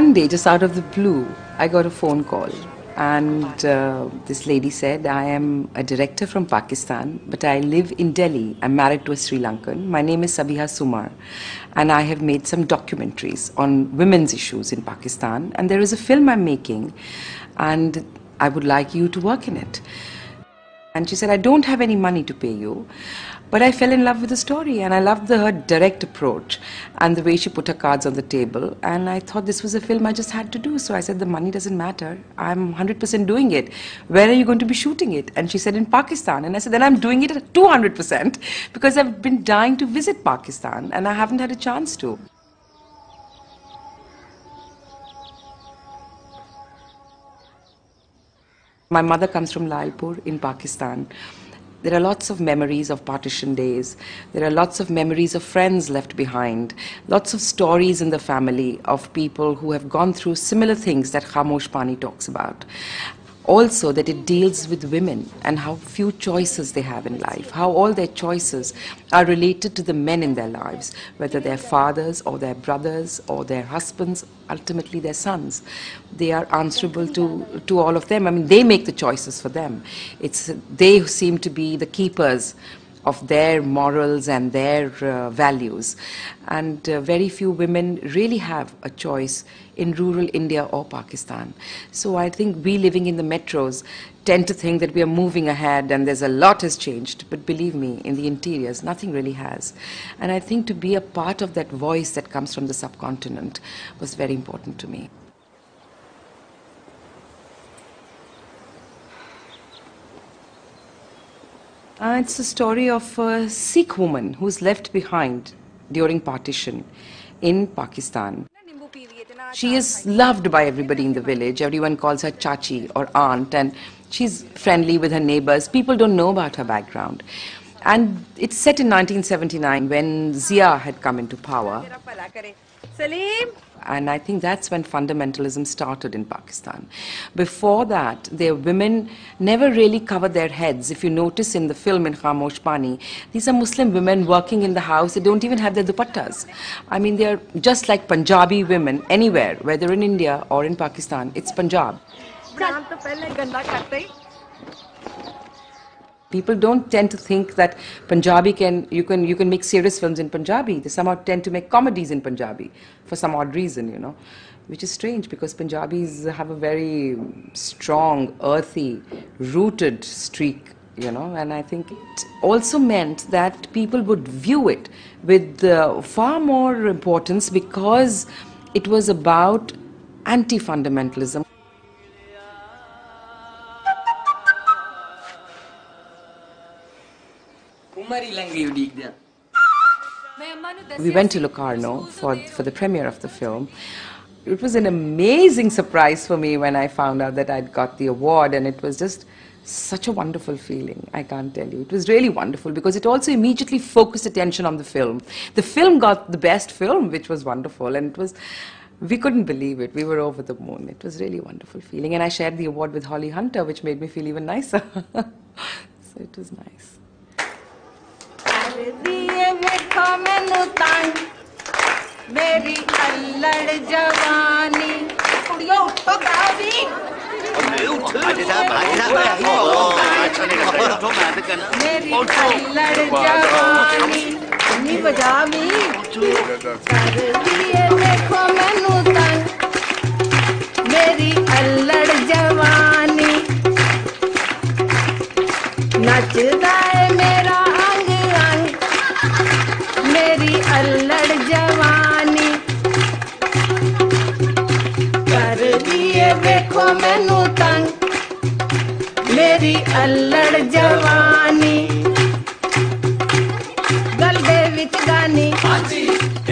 One day, just out of the blue, I got a phone call and this lady said, I am a director from Pakistan, but I live in Delhi. I'm married to a Sri Lankan. My name is Sabiha Sumar and I have made some documentaries on women's issues in Pakistan and there is a film I'm making and I would like you to work in it. And she said, I don't have any money to pay you, but I fell in love with the story and I loved her direct approach and the way she put her cards on the table and I thought this was a film I just had to do. So I said, the money doesn't matter, I'm 100% doing it. Where are you going to be shooting it? And she said, in Pakistan. And I said, then I'm doing it at 200% because I've been dying to visit Pakistan and I haven't had a chance to. My mother comes from Lailpur in Pakistan. There are lots of memories of partition days. There are lots of memories of friends left behind. Lots of stories in the family of people who have gone through similar things that Khamosh Pani talks about. Also that it deals with women and how few choices they have in life. How all their choices are related to the men in their lives. Whether their fathers or their brothers or their husbands. Ultimately their sons, they are answerable to all of them. I mean, they make the choices for them. It's they who seem to be the keepers of their morals and their values. And very few women really have a choice in rural India or Pakistan. So I think we living in the metros tend to think that we are moving ahead and there's a lot has changed. But believe me, in the interiors, nothing really has. And I think to be a part of that voice that comes from the subcontinent was very important to me. It's the story of a Sikh woman who's left behind during partition in Pakistan. She is loved by everybody in the village. Everyone calls her Chachi or aunt and she's friendly with her neighbors. People don't know about her background. And it's set in 1979 when Zia had come into power. And I think that's when fundamentalism started in Pakistan. Before that, their women never really covered their heads. If you notice in the film in Khamosh Pani, these are Muslim women working in the house. They don't even have their dupattas. I mean, they're just like Punjabi women anywhere, whether in India or in Pakistan. It's Punjab. People don't tend to think that Punjabi you can make serious films in Punjabi. They somehow tend to make comedies in Punjabi for some odd reason, you know, which is strange because Punjabis have a very strong, earthy, rooted streak, you know, and I think it also meant that people would view it with far more importance because it was about anti-fundamentalism. We went to Locarno for the premiere of the film. It was an amazing surprise for me when I found out that I'd got the award and it was just such a wonderful feeling, I can't tell you. It was really wonderful because it also immediately focused attention on the film. The film got the best film, which was wonderful, and it was, we couldn't believe it. We were over the moon. It was really a wonderful feeling and I shared the award with Holly Hunter, which made me feel even nicer. So it was nice.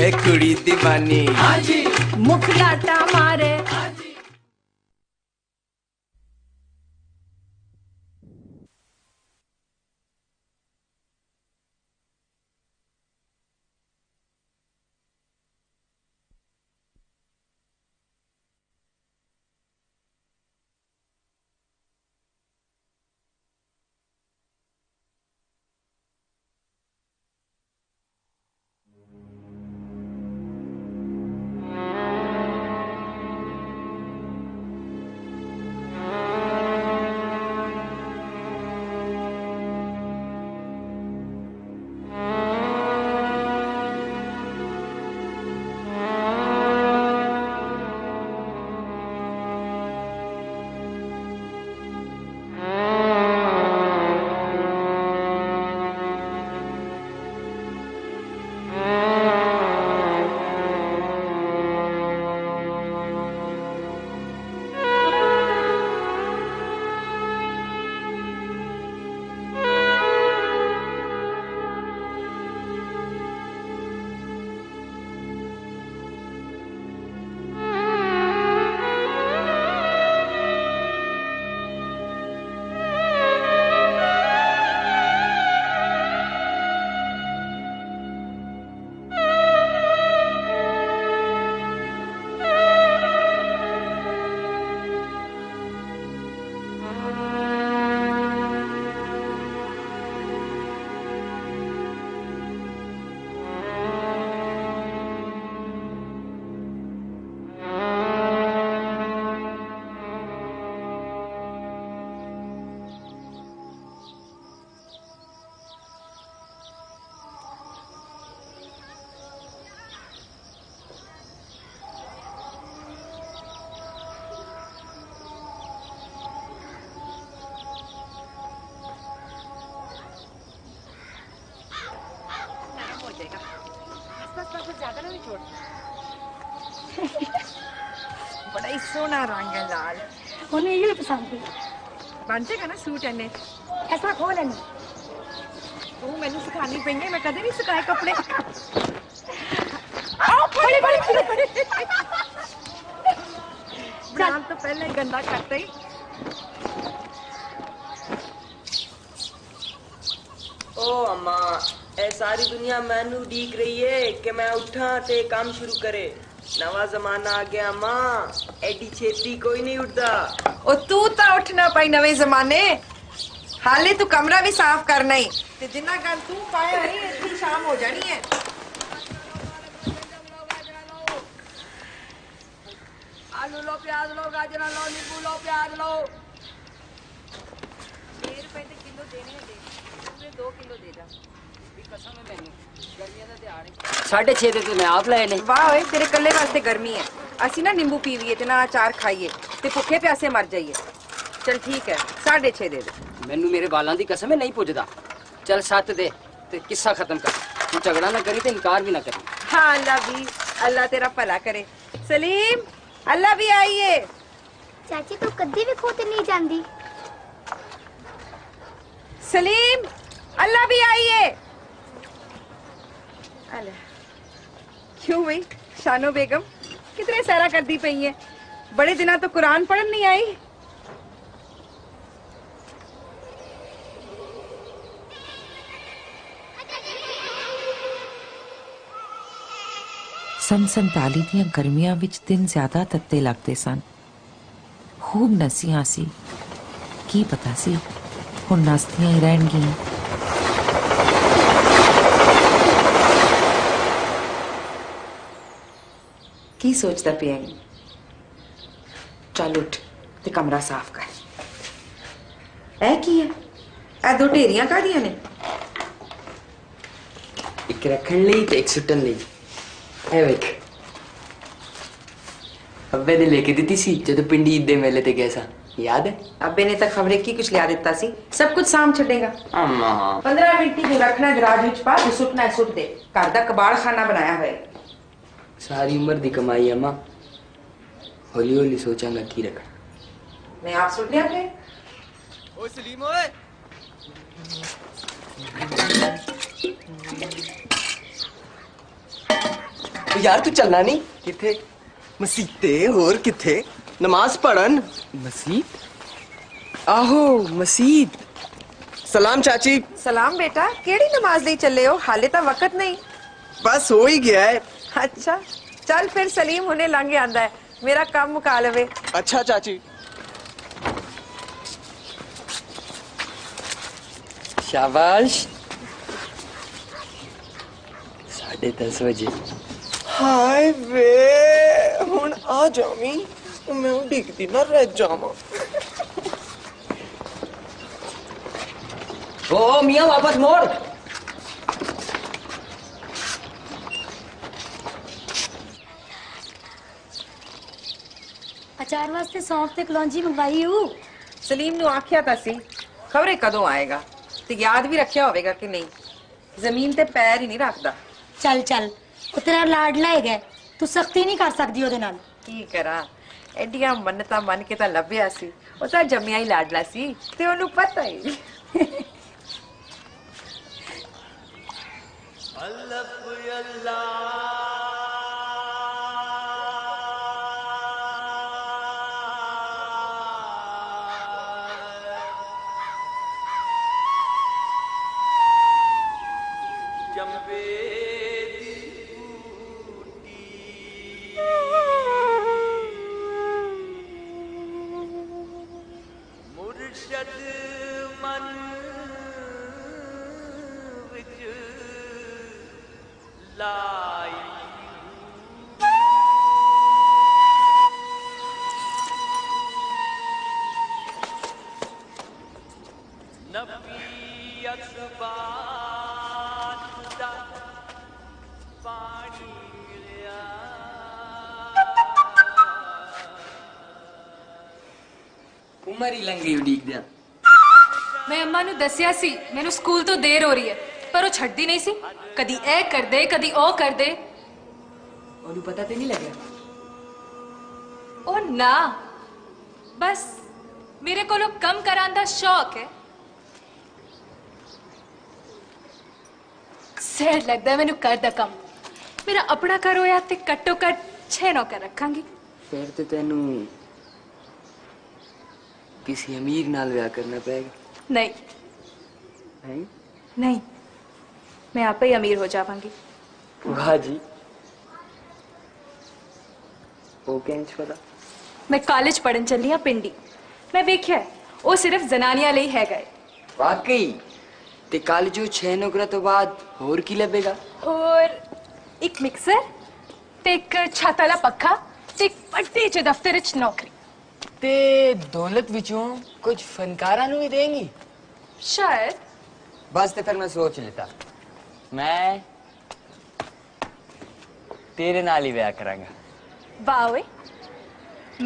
वे कुड़ी दीवानी मुख लाटा मारे। बड़ा ही सोना रंग है लाल, उन्हें ये पसंद है। बन जाएगा ना सूट इन्हें, ऐसा खोल इन्हें। वो मैंने सिखानी पेंगे, मैं कभी नहीं सिखाए कपड़े। आओ बड़ी बड़ी नाम तो पहले गंदा करते ही। ओ अम्मा, ए सारी दुनिया मैनू डीक रही है कि मैं उठा ते काम शुरू करे। नवा जमाना आ गया मां, एडी छेती कोई नहीं उठता। ओ तू तो उठना पाई नवे जमाने, हाले तू कमरा भी साफ करना ही ते जिन्ना गल तू पाया नहीं इतनी शाम हो जानी है। आलू लो, प्याज लो, गाजरा लो, नींबू लो, प्याज लो। 2 रुपए ते किलो देने हैं, दे 2 किलो दे जा। साढ़े 6 तो मैं आप लाए नहीं। वाह ओए, तेरे कल्ले वास्ते गर्मी है। असी ना नींबू पीवीए ते ना अचार खाइए ते भुखे प्यासे मर जाइए। चल ठीक है, 6.5 दे दे। मैनू मेरे बालों की कसम है नहीं पुजदा। चल 7 दे ते किस्सा खत्म कर। झगड़ा ना करी ते इनकार भी ना करी। हाँ अल्लाह भी, अल्लाह तेरा भला करे। सलीम अल्लाह भी आइए। चाची तू कदी भी खोते नहीं जांदी। सलीम अल्लाह भी आइए। अल्लाह क्यों भाई शानो बेगम कितने सारा कर दी पई है, बड़े दिना तो कुरान पढ़न नहीं आई। सन 47 दियां गर्मियां विच दिन ज्यादा तत्ते लगते सन। खूब नसियां सी, की पता सी हुण नसदियां ही रहणगियां। की सोचता पिया, चल उठ ते कमरा साफ कर। ऐ की है ऐ 2 ढेरियां कादियां ने? एक रखण लई ते एक सुटन लई। ऐ वेख अब्बे ने लेके दी सी जदों पिंडी ईद दे मेले ते गए सां, याद है? अब्बे ने तो खबरे की कुछ लिया दिता सी, सब कुछ साम छड़ेगा। अम्मा 15 मिनट ही रखना, गराज विच पा ते सुटना सुट दे। घर दा कबाड़ खाना बनाया होया, सारी उम्र दी कमाई अम्मा। हौली हौली सोचांगा की रखना। मैं आप सुन लिया के ओ सलीम ओए, यार तू चलना नहीं किथे मस्जिद ते होर किथे नमाज पढ़न मस्जिद आहो मस्जिद सलाम चाची सलाम बेटा केड़ी नमाज ले चले हो हाले ता वक्त नहीं बस हो ही गया है अच्छा चल फिर सलीम हुने लांगे आंदा है मेरा काम मुका लवे अच्छा चाची शाबाश साढ़े 10 बजे हाय वे हुण आ जामी मैं डिगदी ना रह जावां ओ मियां वापस मोड़ अचार वास्ते सौंफ ते कलौंजी मंगवाई हूं सलीम नु आखिया तासी खबरे कदों आएगा ते याद भी रखिया होवेगा कि नहीं जमीन ते पैर ही नहीं रखदा चल चल तेरा लाड लाए गए तू सख्ती नहीं कर सकती ओदे नाल की करा एडिया मन्नता मन के ता लभया सी ओ ता जम्मिया ही लाडला सी ते ओनु पता ही अल्लाह अल्लाह जम्बे मैं अम्मा नू दस्या सी मैनू स्कूल तो देर हो रही है पर वो छड्डी नहीं सी कदी ए कर दे कदी ओ कर दे ओनू पता ते नहीं लगे ओ ना बस मेरे कोलो कम करान दा शौक है सैड लगदा मैनू कर दा कम मेरा अपना करो या ते कट्टो कट 6 नौकर रखांगी फिर ते तैनू किसी अमीर नाल ब्याह करना पड़ेगा नहीं नहीं नहीं मैं आप ही अमीर हो जावांगी वाह जी वो कैंच पता मैं कॉलेज पढ़न चली हां पिंडी मैं देखिया वो सिर्फ जनानियां ले है गए वाकई ते कॉलेजो 6 नौकरा तो बाद और की लबेगा और एक मिक्सर ते एक छाताला पक्का ते एक बड़े च दफ्तर च नौकरी ते दौलत विचों कुछ फनकारा नु भी देंगी शायद बस ते फिर मैं सोच लेता मैं तेरे नाल ही ब्याह करांगा वाह वे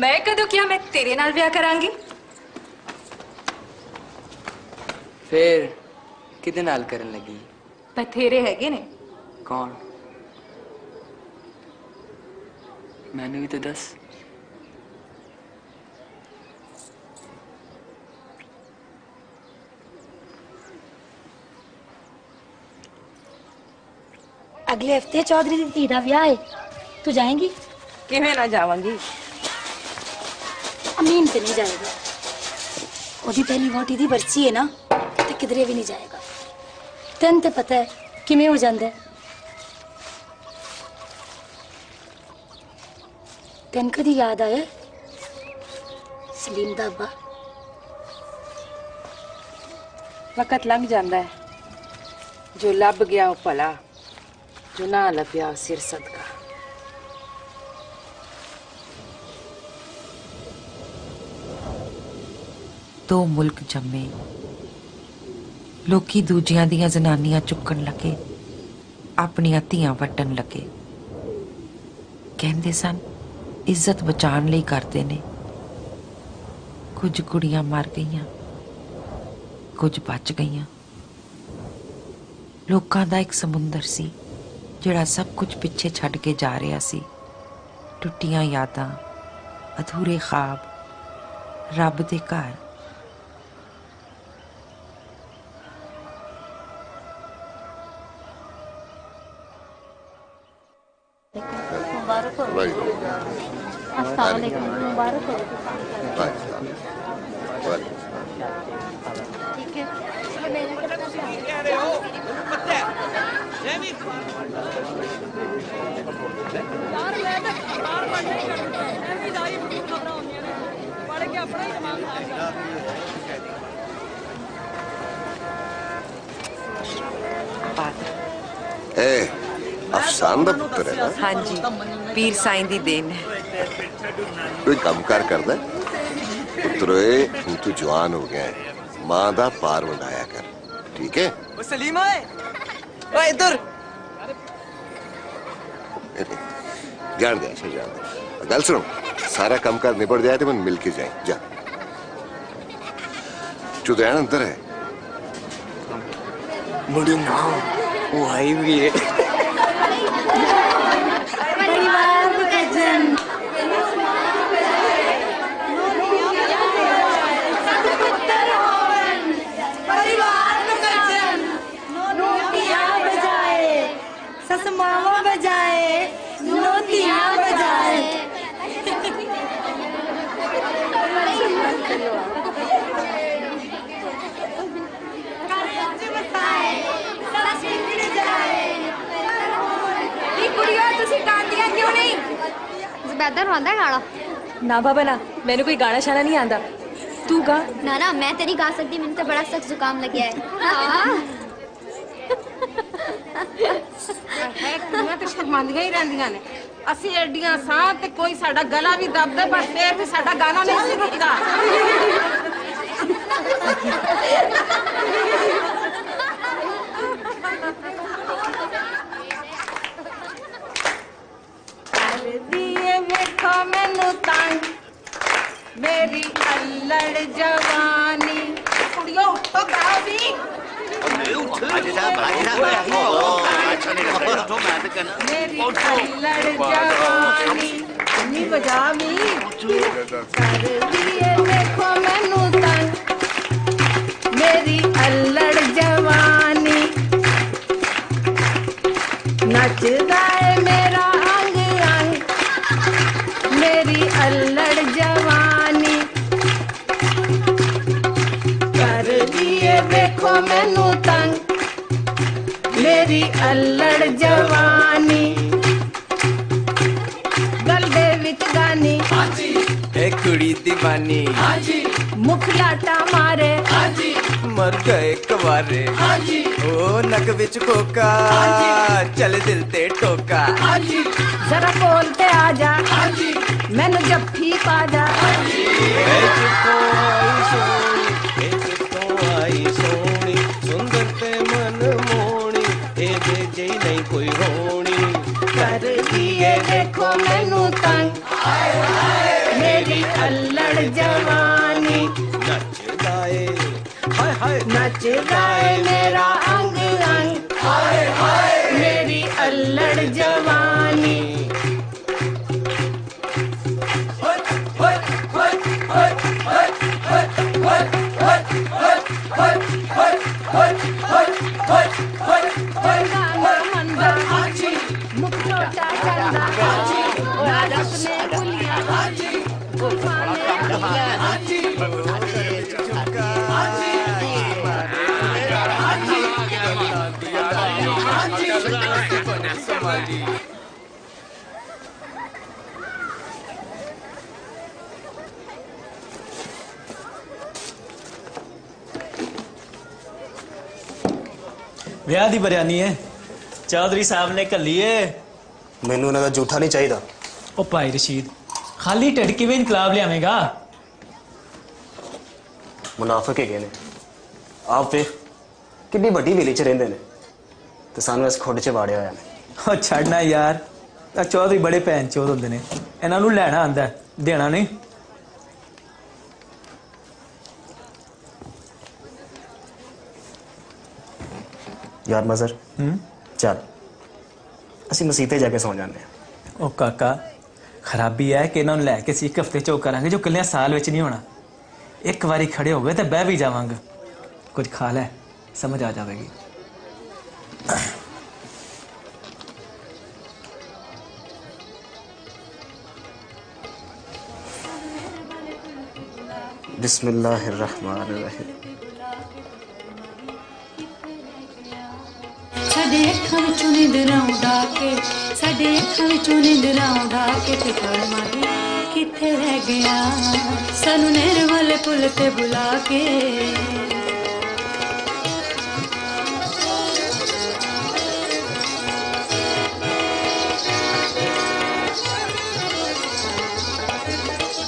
मैं कदों क्या मैं तेरे नाल ब्याह करांगी फिर किदे नाल करन लगी बथेरे हैगे ने कौन मैनू भी तो दस अगले हफ्ते चौधरी दी धी दा ब्याह है तू जाएंगी किवें ना जावांगी अमीन ते नहीं जाएगा ओदी पहली वोटी दी बर्ची है ना ते किधरे भी नहीं जाएगा तन ते पता है किवें हो जांदा है तन कदी याद आया सलीम दा अब्बा वक्त लंघ जांदा है जो लब गया वो भला जो ना लभ्या सिर सदका दो मुल्क जम्मे लोकी दूजियां दियां जनानियां चुकन लगे अपनियां धियां वटन लगे कहंदे सन इज्जत बचाने लई करदे ने कुछ कुड़ियां मर गईयां कुछ बच गईयां लोकां दा एक समुंदर सी जिहड़ा सब कुछ पिछे छड़ के जा रहा सी टुटियां यादां अधूरे ख्वाब रब दे घर अफसान दा पुत्र है ना? हाँ जी, पीर साईं दी देन है। कोई कामकार करदा पुत्रोए, तू तो जवान हो गया है, मां दा पार वंडाया कर, ठीक है? ओ सलीमा ओए इधर जान दे, अच्छा जान दे। गल सुनो, सारा कामकार निपट जाए तो मन मिल के जाए। जा चुदैन अंदर है, बड़ी ना वो आई भी है। ना बाबा ना, मैंने कोई गाना शाना नहीं आता, तू गा। ना ना मैं तेरी गा सकती, मैंने तो बड़ा सख्त जुकाम लग गया है। मैं तो शर्मांदियां ही रहंदियां ने, असी एडियां सां ते कोई साडा गला भी दबदा पर तेरे ते साडा गाना नहीं रुकदा। मैनू तंग मेरी अल्लड़ जवानी कुड़ियों उठो गावी। मेरी अल्लड़ जवानी नी बजामी कर दिए देखो मैनू तंग मेरी अल्लड़ जवानी नचदा है मेरा मेरी अल्लड़ जवानी कर दिए देखो मैनू तंग मेरी अल्लड़ जवानी गलदे विच गानी एक कुड़ी दीवानी मुख लाटा मारे मर गए कवारे ओ नक विच कोका चल दिल ते टोका जरा बोलते आजा मैनू जफ्फी पा जा आई सोनी सुंदर ते मन मोनी ए जे नहीं कोई होनी कर दिए देखो मैनू तंग मेरी अल्लड़ जवानी नच गाए मेरा अंग अंग मेरी अल्लड़ जवानी ਵਿਆਹ ਦੀ ਬਰਿਆਨੀ ਹੈ चौधरी साहब ने ਘੱਲੀ ਏ। ਮੈਨੂੰ ਉਹਨਾਂ ਦਾ ਝੂਠਾ नहीं चाहिए। ਉਹ ਭਾਈ ਰਸ਼ੀਦ खाली ਢਿੱਡ ਕਿਵੇਂ ਇਨਕਲਾਬ ਲਿਆਵੇਂਗਾ? मुनाफिक ਹੈਗੇ ਨੇ। आप ਵੇਖ ਕਿੰਨੀ ਵੱਡੀ ਵੇਲੇ ਚ ਰਹਿੰਦੇ ਨੇ ਤੇ ਸਾਨੂੰ ਇਸ ਖੁੱਡ ਚ ਵਾੜਿਆ ਹੋਇਆ ਨੇ। ਉਹ ਛੱਡਣਾ ਯਾਰ, ਆ ਚੌਧਰੀ ਬੜੇ ਭੈਣ ਚੋਦ ਹੁੰਦੇ ਨੇ, ਇਹਨਾਂ ਨੂੰ ਲੈਣਾ ਆਂਦਾ ਦੇਣਾ ਨਹੀਂ। यार मजर चल असी मसीते जाके सौ जाने। ओ काका खराबी है कि इन्होंने लैके एक हफ्ते चो करांगे जो कल्याण साल विच नहीं होना। एक बारी खड़े हो गए तो बह भी जावांगे, कुछ खा लै समझ आ जाएगी। बिस्मिल्लाहिर्रहमानिर्रहीम। किथे रह गया सानू नहर वाले पुल ते बुला के,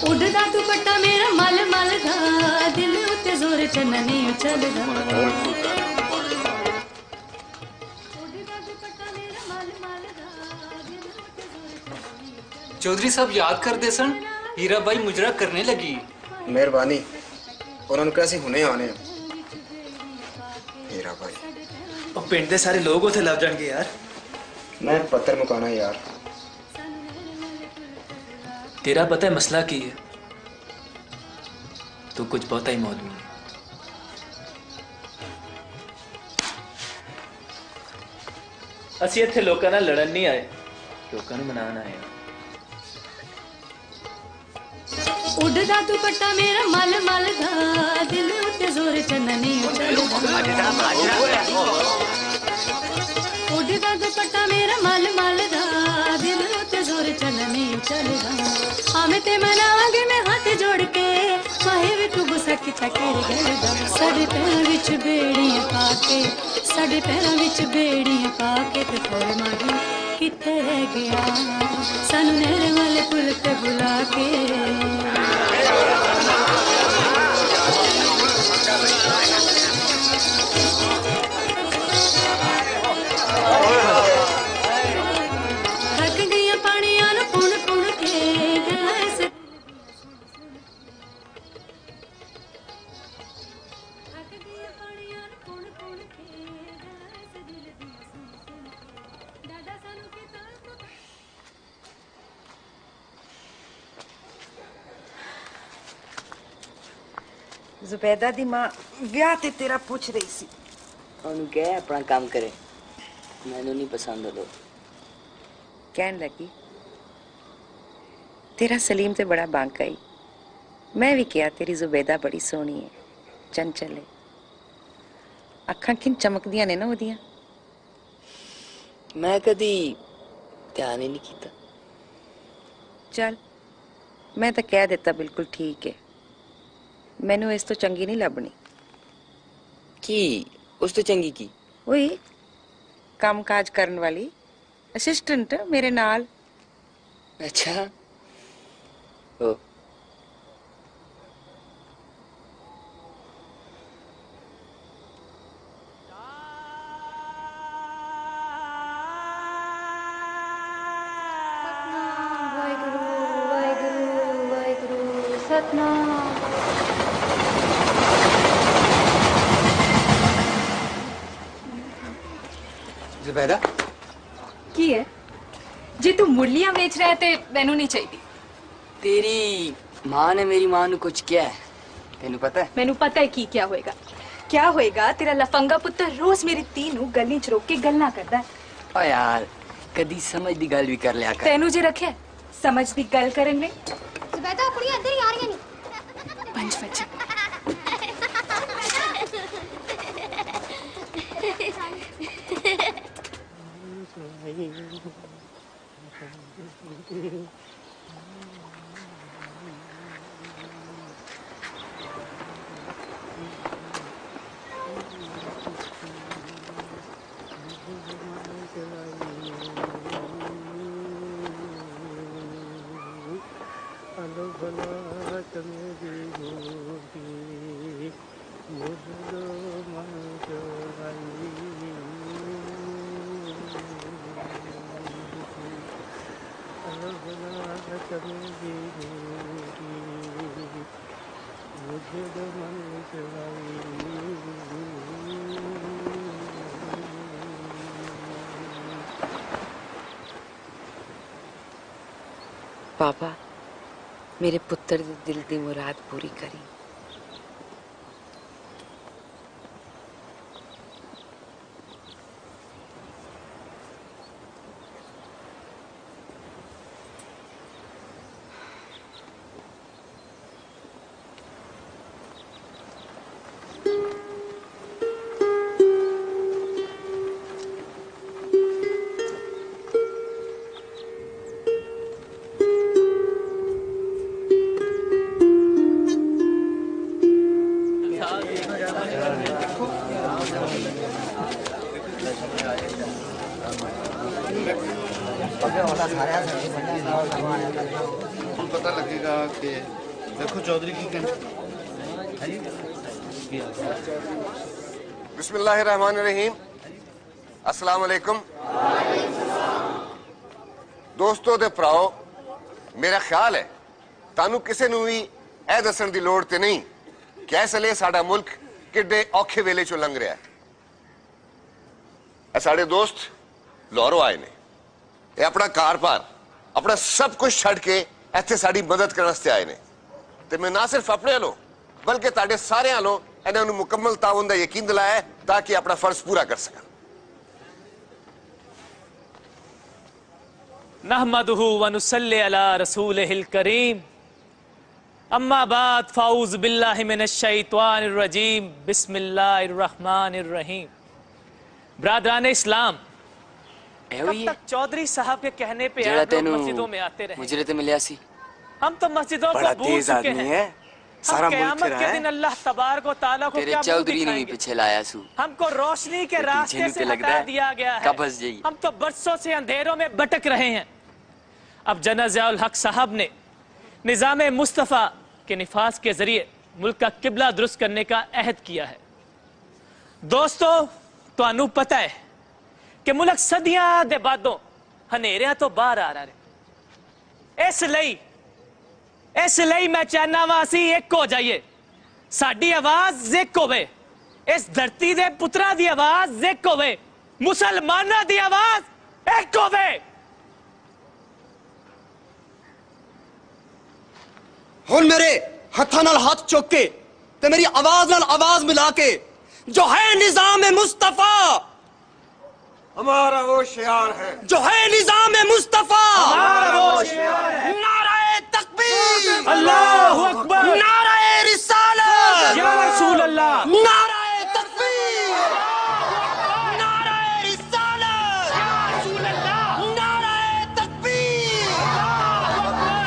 उड़दा दुपट्टा मेरा मल मल दा, दिल उत्ते जोर चन्ना नहीं चलदा। चौधरी साहब याद कर दे सन, हीरा बाई मुजरा करने लगी। मेहरबानी, उन्होंने कैसे हुने आने हीरा बाई। और पिंड दे सारे लोग उसे लग जाएंगे यार। मैं पत्थर मुकाना यार। तेरा पता है मसला की है, तू कुछ बहुत ही मौलवी है। असीं इत्थे लोकां नाल लड़न नहीं आए, लोकां नूं मनाण आए। उड़दा दुपट्टा मेरा मल मल दा, दिल उत्ते जोर चन्ना नहीं चलदा। उड़दा दुपट्टा मेरा मल मल दा, दिल उत्ते जोर चन्ना नहीं चलदा। आवे ते मनावांगे मैं हाथ जोड़ के, माहे विच गुस्सा किता कर गलदा। साडे पैरां विच बेड़ियां पा के, साडे पैरां विच बेड़ियां पा के, ते कोई मागी किथे रह गया सानू नहर वाले पुल ते बुला के। जुबैदा दी मां ब्याह ते तेरा पूछ रही सी। उन्होंने कहा अपना काम करे, मैनू नहीं पसंद। लो कहन लगी तेरा सलीम ते बड़ा बांका ही। मैं भी कहा तेरी जुबैदा बड़ी सोहनी है, चंचल है, अखां किन चमकदियां ने ना ओदियां। मैं कदी ध्यान ही नहीं कीता। चल मैं तो कह देता बिल्कुल ठीक है, मैनू इस तो चंगी नहीं लभनी। की उस तो चंगी की ओई काम काज करने वाली असिस्टेंट मेरे नाल। अच्छा ओ की है जे तू मुरलियां बेच रहा है ते मैनू नहीं चाहिए। तेरी मां ने मेरी मां नू कुछ किया है, तेनू पता है? मैनू पता है की क्या होएगा। क्या होएगा? तेरा लफंगा पुत्र रोज मेरी धी नू गली च रोक के गल्लां करदा है। ओ यार कदी समझ दी गल भी कर लिया कर। तैनू जे रखिया समझ दी गल करन में। जुबैदा कुड़ियां अंदर ही आ रही नहीं। 5 बजे बाबा मेरे पुत्र दे दिल दी मुराद पूरी करी। तो पता लगेगा कि देखो चौधरी की कैंडी। बिस्मिल्लाहिर्रहमानिर्रहीम। अस्सलाम वालेकुम दोस्तों ते भराओ। मेरा ख्याल है तानू किसी ने भी यह दसन की लौड़ तो नहीं कि इसलिए साडा मुल्क किड्डे औखे वेले चो लंघ रहा है। साडे दोस्त लाहौरों आए ने, ये अपना कार पार अपना सब कुछ छड़ के इत्थे साडी मदद करने आए ने। तो मैं ना सिर्फ अपने वालों बल्कि तुहाडे सारे वालों इन्होंने मुकम्मल ताउन का यकीन दिलाया ताकि अपना फर्ज पूरा कर सकन। नहमदुहु व नुसल्ली अला रसूलिहिल करीम। अम्मा बाद फाऊज़ बिल्लाहि मिनश शैतानिर रजीम। बिस्मिल्लाहिर रहमानिर रहीम। ब्रादरान इस्लाम, कब तक चौधरी साहब के कहने पे आप लोग मस्जिदों में आते रहे? मुझे तो मिला सी, हम तो मस्जिदों को भूल चुके हैं। सारा मुल्क के दिन अल्लाह तबारक व तआला को क्या चौधरी ने पीछे लाया सू। हमको रोशनी के रास्ते से हटा दिया गया है। हम तो बरसों से अंधेरों में भटक रहे हैं। अब जना ज़ियाउल हक साहब ने निज़ाम मुस्तफ़ा के निफाज के ज़रिए मुल्क का किबला दुरुस्त करने का अहद किया है। दोस्तों तुहानू पता है कि मुल्क सदियां दे बादों हनेरियां तो बाहर आ रहा है। इसलिए मैं चाहना वा असीं एक हो जाइए, साडी आवाज़ एक होवे, इस धरती दे पुत्रा दी आवाज़ एक होवे, मुसलमानां दी आवाज़ एक होवे। हुण मेरे हत्थां नाल हाथ चुक के ते मेरी आवाज नाल आवाज मिला के जो है निजाम मुस्तफा हमारा वो शियार है, जो है निजाम मुस्तफा हमारा वो शियार है। नाराए तकबीर, अल्लाहू अकबर, नाराए रिसालत, या रसूल अल्लाह, नाराए तकबीर, नाराए रिसालत, या रसूल अल्लाह, नाराए तकबीर, अल्लाहू अकबर।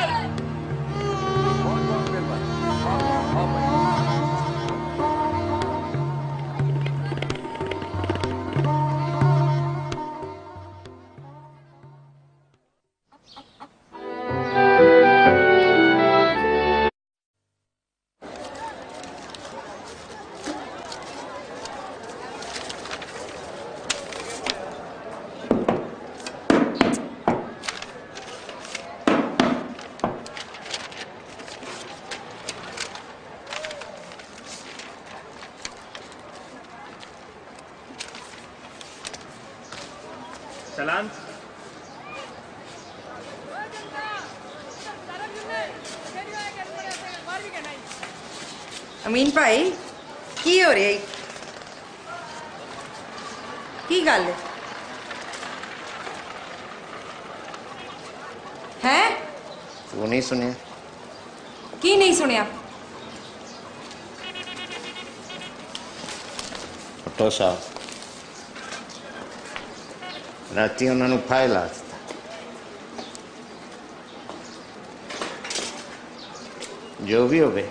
अमीन भाई की हो रही की गल है? तू नहीं सुनिया की? नहीं सुनिया तो साहब राती उन्होंने फाइल आ दिता। जो भी हो गए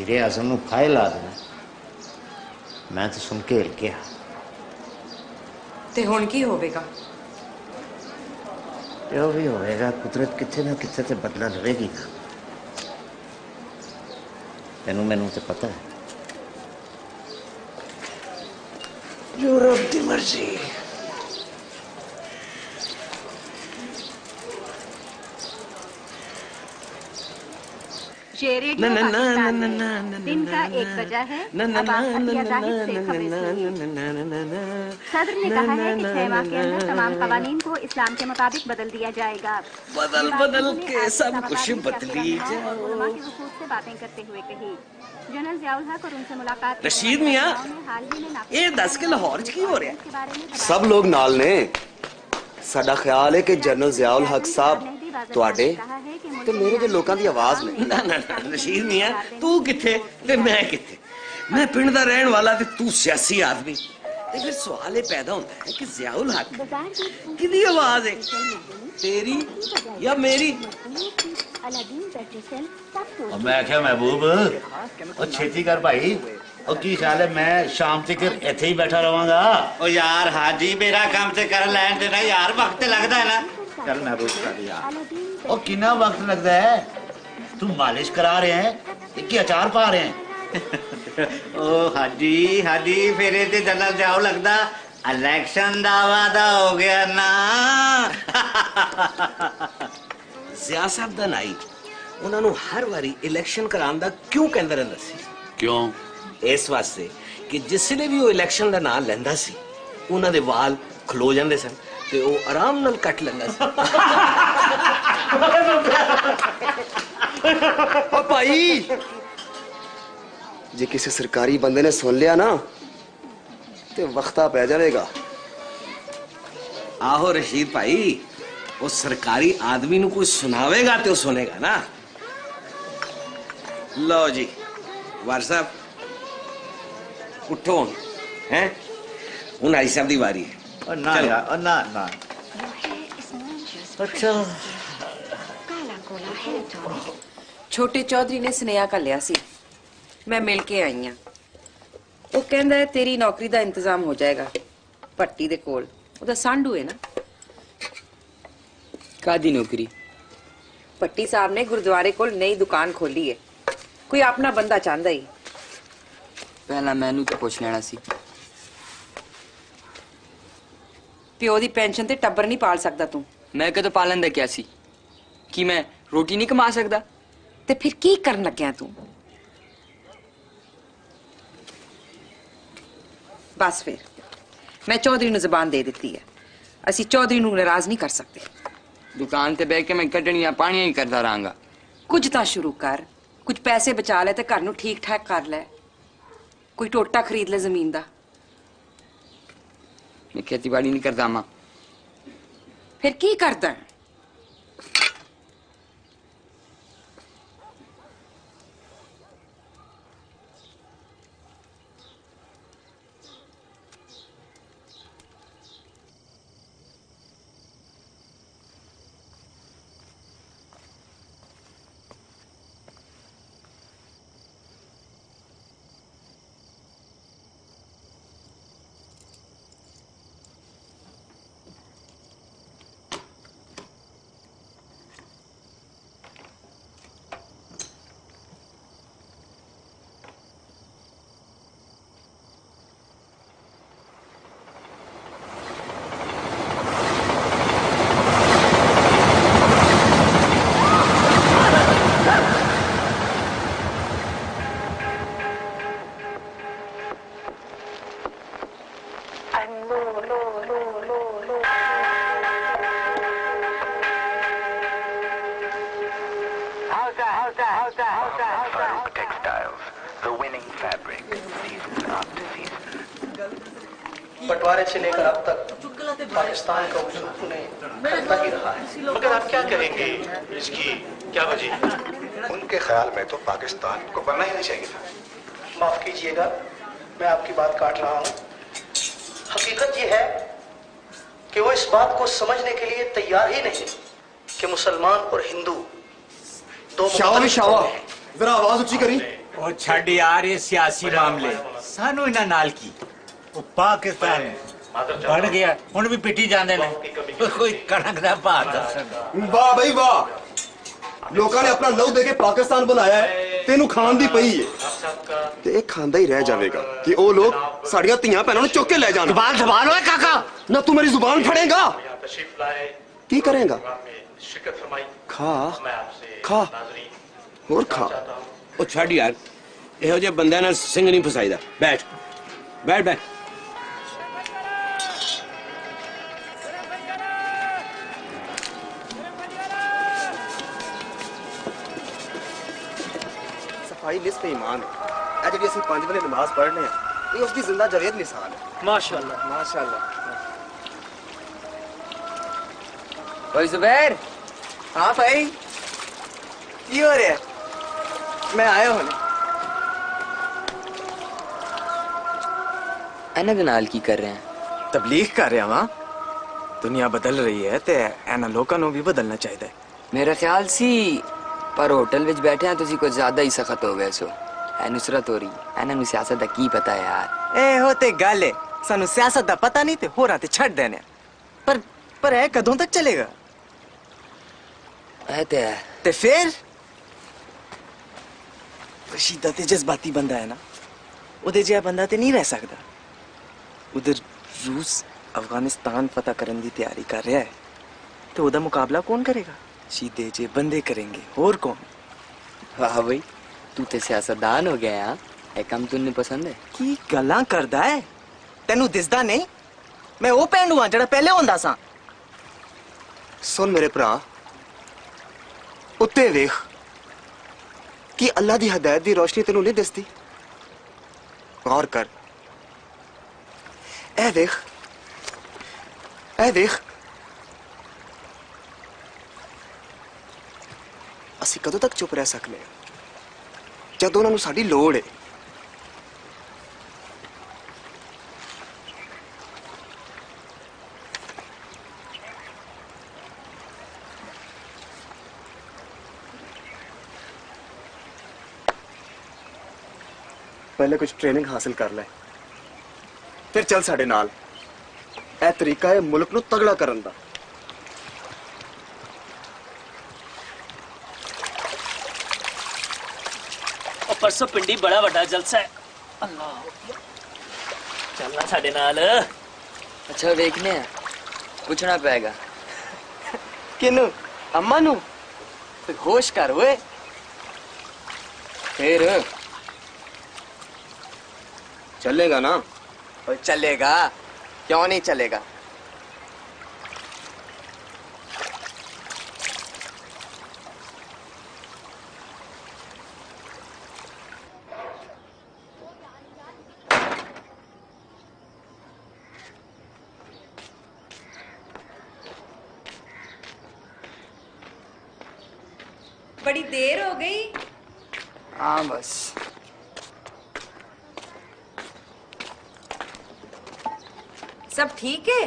वजीर आजम फाइल आ देना। मैं तो सुन के हिल गया। ते हुण की होगा? जो भी होगा कुदरत कितने ना कितने तो बदला लवेगी ना। तेनू मैनू तो पता है यूरोप की मर्जी। दिन का 1 बजा है। अब सदर ने कहा है कि 6 माह के अंदर तमाम कानून को इस्लाम के मुताबिक बदल दिया जाएगा। बदल बदल के सब कुछ बदली से बातें करते हुए कही। जनरल ज़ियाउल हक और उनसे मुलाकात। रशीद मियां ये दस के लाहौर की हो रहा है? सब लोग नाल ने। साडा ख्याल है कि जनरल ज़ियाउल हक साहब ਤੁਹਾਡੇ ਤੇ ਮੇਰੇ ਦੇ ਲੋਕਾਂ ਦੀ ਆਵਾਜ਼ ਨੇ। ਨਾ ਨਾ ਰਸ਼ੀਦ ਮੀਆਂ ਤੂੰ ਕਿੱਥੇ ਤੇ ਮੈਂ ਕਿੱਥੇ? ਮੈਂ ਪਿੰਡ ਦਾ ਰਹਿਣ ਵਾਲਾ ਤੇ ਤੂੰ ਸਿਆਸੀ ਆਦਮੀ। ਤੇ ਫਿਰ ਸਵਾਲ ਇਹ ਪੈਦਾ ਹੁੰਦਾ ਹੈ ਕਿ ज़ियाउल हक ਕਿਹਦੀ ਆਵਾਜ਼ ਹੈ, ਤੇਰੀ ਜਾਂ ਮੇਰੀ? Aladdin Patterson. ਮੈਂ ਕਿਹਾ ਮਹਿਬੂਬ ਉਹ ਛੇਤੀ ਕਰ ਭਾਈ की ख्याल है मैं शाम तक इत्थे ही बैठा रहांगा। ओ यार हाजी मेरा काम से कर लैन देना यार, वक्त लगता है ना। चल मैं पूछ कर यार ओ कितना वक्त लगता है? तू मालिश करा रहे हैं कि अचार पा रहे हैं? ओ हाजी हाजी फेरे ते जल्ला जाओ लगदा, इलेक्शन दा वादा हो गया ना। जिया साहब दा नाई उन्हां नूं हर वारी इलेक्शन कराउण दा क्यों कहंदा रहिंदा सी? क्यों? इस वास्ते कि जिसले भी वो इलेक्शन दा नाम लैंदा सी उन्हां दे वाल खलो जांदे सन ते वो आराम नाल कट लैंदा सी। ओ भाई जे किसी सरकारी बंदे ने सुन लिया ना ते वक्ता पै जाएगा। आहो रशीद भाई वो सरकारी आदमी नू कोई सुनावेगा तो सुनेगा ना। लो जी वार साहब उठो हैं, हूँ आई साहब की वारी है। और ना यार, और ना ना अच्छा छोटे चौधरी ने सुनेहा कर लिया सी, मैं मिल के आई हूँ। वो कहता है तेरी नौकरी का इंतजाम हो जाएगा भट्टी दे कोल, उदा सांडू है ना। कादी नौकरी? भट्टी साहब ने गुरुद्वारे कोल नई दुकान खोली है, कोई अपना बंदा चाहता ही। पहला मैनू तो पूछ लेना सी। प्यो की पेंशन ते टब्बर नहीं पाल सकता तू। मैं कदों पालन दा क्या सी कि मैं रोटी नहीं कमा सकता? ते फिर की करन लग्या तू? बस फिर मैं चौधरी नूं जबान दे दिती है, असी चौधरी नूं नाराज नहीं कर सकते। दुकान ते बैठ के मैं कढ़नियां पानियां ही करता रहांगा। कुछ तो शुरू कर, कुछ पैसे बचा ले ते घर नूं ठीक ठाक कर ले, कोई टोटा खरीद ले जमीन दा। मैं खेतीबाड़ी नहीं करता मां। फिर की करता? बंटवारे से लेकर अब तक पाकिस्तान का उसूल ने करता ही रहा है। मगर आप क्या करेंगे इसकी क्या वजह? उनके ख्याल में तो पाकिस्तान को बनना ही नहीं चाहिए था। माफ़ कीजिएगा मैं आपकी बात काट रहा हूँ। हकीकत यह है कि वो इस बात को समझने के लिए तैयार ही नहीं कि मुसलमान और हिंदू दो जरा आवाज़ ऊंची करी। और छड़ यार ये सियासी मामले सानू इन्हां नाल की पाकिस्तान बढ़ गया हूं भी पिटी जाते हैं। कोई कणक का भाव दस। वाह बई वाह, लोगों ने अपना लहू दे के पाकिस्तान बनाया है, तेनू खान दी पई है ते एक खांदा ही रह जाएगा कि ओ लोग साड़ियां तियां भैनों चुक के ले जान। बाल दबान होए काका ना तू मेरी जुबान फड़ेगा की करेगा? खा खा और खा। ओ छड़ यार इहो जे बंदे नाल सिंह नहीं फसाईदा। बैठ बैठ बैठ। लिस्ट पे ईमान है। आज जब पांच बजे नमाज पढ़ रहे हैं ये उसकी जिंदा जावेद निशान है। माशाल्लाह माशाल्लाह। भाई जुबैर। हाँ भाई की हो रहा है? मैं आया हूँ। एना नाल की कर रहे हैं? तबलीग कर रहा वहां। दुनिया बदल रही है ते एना लोगों भी बदलना चाहिए। मेरा ख्याल सी पर होटल विच बैठे हैं तुसी कुछ ज्यादा ही सख्त हो गए सो। नुसरत हो रही एना नु सियासत दा की पता यार। ए होते गल सानू सियासत दा पता नहीं ते होरा ते छड़ देने पर ए कदों तक चलेगा ए ते फिर रशीदा ते जज्बाती बंदा है ना उधर जहा बंदा ते नहीं रह सकता। उधर रूस अफगानिस्तान पता करने की तैयारी कर रहा है तो उधर मुकाबला कौन करेगा? सीधे जे बंदे करेंगे और कौन। वाह भाई तू तो सियासतदान हो गया यार। ए काम तुन्ने पसंद है की गल्ला करदा है तेनू दिसदा नहीं मैं वो पेंडू हां जेड़ा पहले होंदा सा। सुन मेरे भरा उत्ते वेख कि अल्लाह दी हदायत दी रोशनी तेनू नहीं दिसदी। गौर कर ए देख असी कदों तक चुप रह सकने जब उन्होंने साड़ी लोड़ है। पहले कुछ ट्रेनिंग हासिल कर ले फिर चल साडे नाल। यह तरीका है मुल्क नू तगड़ा करन दा। परसों पिंडी बड़ा वड्डा जलसा है। चलना साडे नाल। अच्छा वेखने पूछना पेगा किनू अम्मा नू होश कर ओए। फिर चलेगा ना? और चलेगा क्यों नहीं चलेगा। बड़ी देर हो गई। हाँ बस सब ठीक है।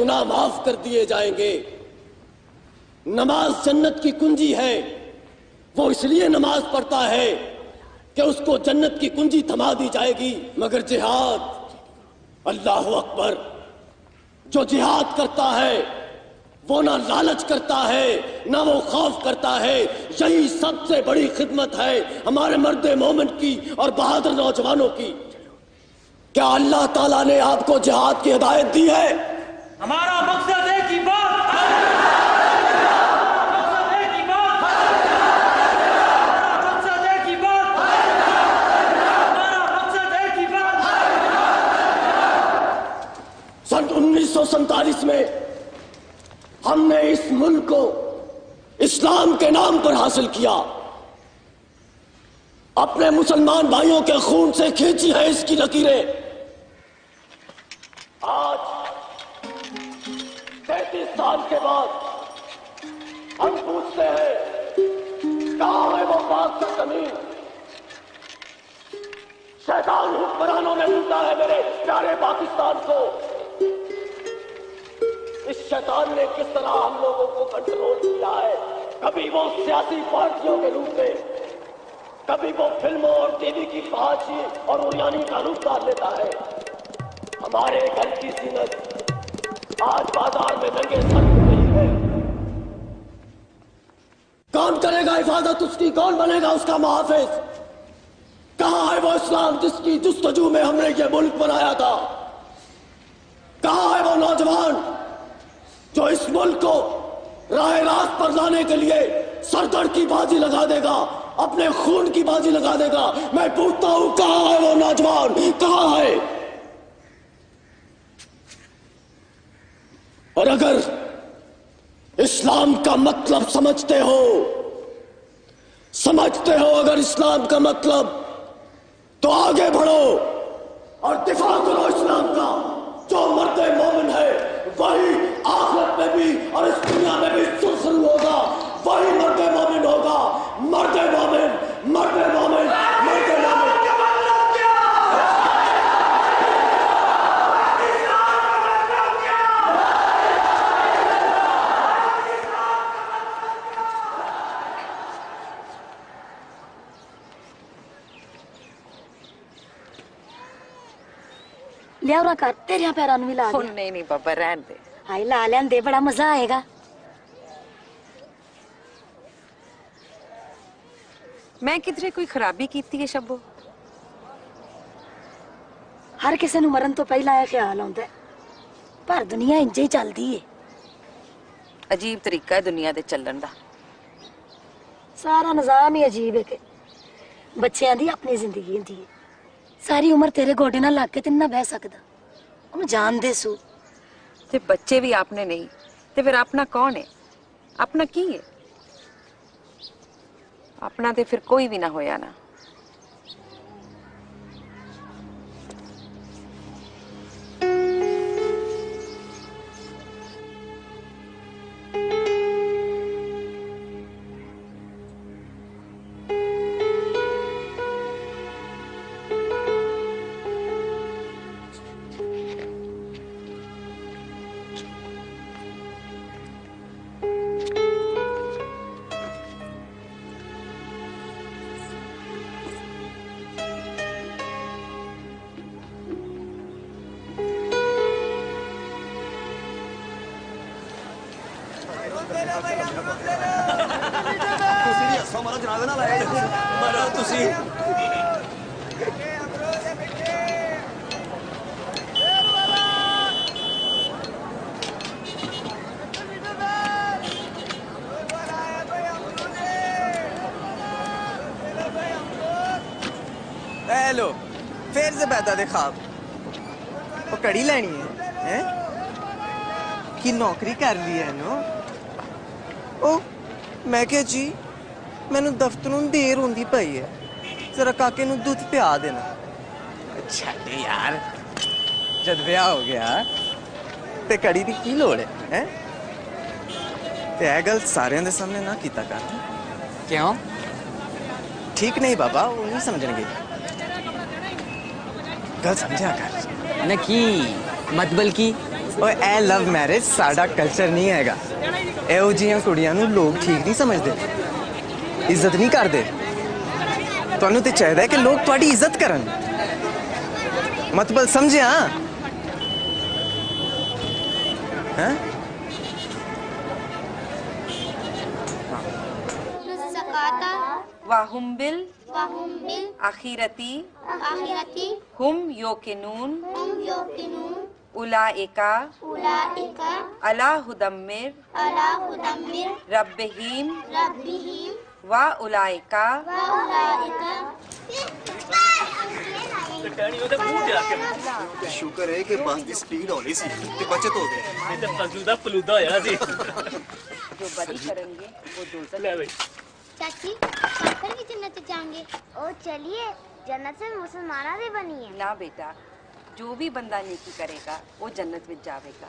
गुनाह माफ कर दिए जाएंगे। नमाज जन्नत की कुंजी है। वो इसलिए नमाज पढ़ता है कि उसको जन्नत की कुंजी थमा दी जाएगी। मगर जिहाद अल्लाह अकबर जो जिहाद करता है वो ना लालच करता है ना वो खौफ करता है। यही सबसे बड़ी खिदमत है हमारे मर्द मोमिन की और बहादुर नौजवानों की। क्या अल्लाह ताला ने आपको जिहाद की हिदायत दी है? हमारा मकसद है कि सन 1947 में हमने इस मुल्क को इस्लाम के नाम पर हासिल किया। अपने मुसलमान भाइयों के खून से खींची है इसकी लकीरें। आज 33 साल के बाद हम पूछते हैं, कहाँ है वो पाक ज़मीन? शैतान हुक्मरानों ने लूटा है मेरे प्यारे पाकिस्तान को। इस शैतान ने किस तरह हम लोगों को कंट्रोल किया है। कभी वो सियासी पार्टियों के रूप में, कभी वो फिल्मों और टीवी की फाशी और उरियानी का रूप डाल लेता है। हमारे घर की सीनत आज बाजार में नंगे सर नहीं है। कौन करेगा हिफाजत उसकी? कौन बनेगा उसका मुहाफिज? कहां है वो इस्लाम जिसकी जुस्तजू में हमने ये मुल्क बनाया था? कहां है वो नौजवान जो इस मुल्क को राह रास्त पर लाने के लिए सरदर की बाजी लगा देगा, अपने खून की बाजी लगा देगा? मैं पूछता हूं, कहां है वो नौजवान? कहां है? और अगर इस्लाम का मतलब समझते हो अगर इस्लाम का मतलब, तो आगे बढ़ो और दिफा करो इस्लाम का। जो मर्द मोमिन है वही आखिरत में भी और इस दुनिया में भी सुरसरू होगा, वही मर्द मोमिन होगा। मर्द मोमिन, मर्द मोमिन, मर्द मोमिन। लिया कर तेरे यहाँ पैरान भी ला। नहीं पापा रहन दे। हाय ला लेन दे, बड़ा मजा आएगा। मैं किधरे कोई खराबी कीती है शब्बो? हर किसी नूं मरन तो पहला यह ख्याल आउंदा है, पर दुनिया इंजे ही चलदी है। अजीब तरीका है दुनिया दे चलन दा। सारा निजाम ही अजीब है। बच्चों की अपनी जिंदगी होंदी है। सारी उम्र तेरे गोडे ना लग के तिन्ना बह सकता। हम जानते सू ते बच्चे भी आपने नहीं ते फिर अपना कौन है? अपना की है? अपना ते फिर कोई भी ना होया ना। खाब वो कड़ी लेनी है कि नौकरी कर ली है नो? ओ मैं क्या जी, मैनू दफ्तरों देर होंदी पई है, जरा काके नू दूध पिया देना। अच्छा यार, जद ब्याह हो गया ते कड़ी दी की लोड़ है? ते यह गल सारे दे सामने ना कीता कर। क्यों? ठीक नहीं बाबा, वो नहीं समझणगे। गल समझा कर न की मत बल्कि और ए लव मैरिज साडा कल्चर नहीं हैगा। एहो जिहियां कुड़ियां नूं लोग ठीक नहीं समझते, इज्जत नहीं करते। तुहानूं ते चाहिए कि लोग तुहाडी इज्जत करन। मतलब समझे? हां वाहुम बिल आखिरती आखिरती हुम योकिनून उलाएका उलाएका अला हुदम्मिर रब्बिहीम रब्बिहीम वा उलाएका वा उलाएका। शुक्र है कि बस की स्पीड होनी सी ते बचत हो गई, नहीं तो फलूदा फलूदा होया सी। जो बड़ी करेंगे वो दोस्त ले भाई। चाची पापा की जन्नत जाएंगे और चलिए जन्नत से मुसलमाना दे बनी है ना बेटा। जो भी बंदा नेकी करेगा वो जन्नत में जाएगा।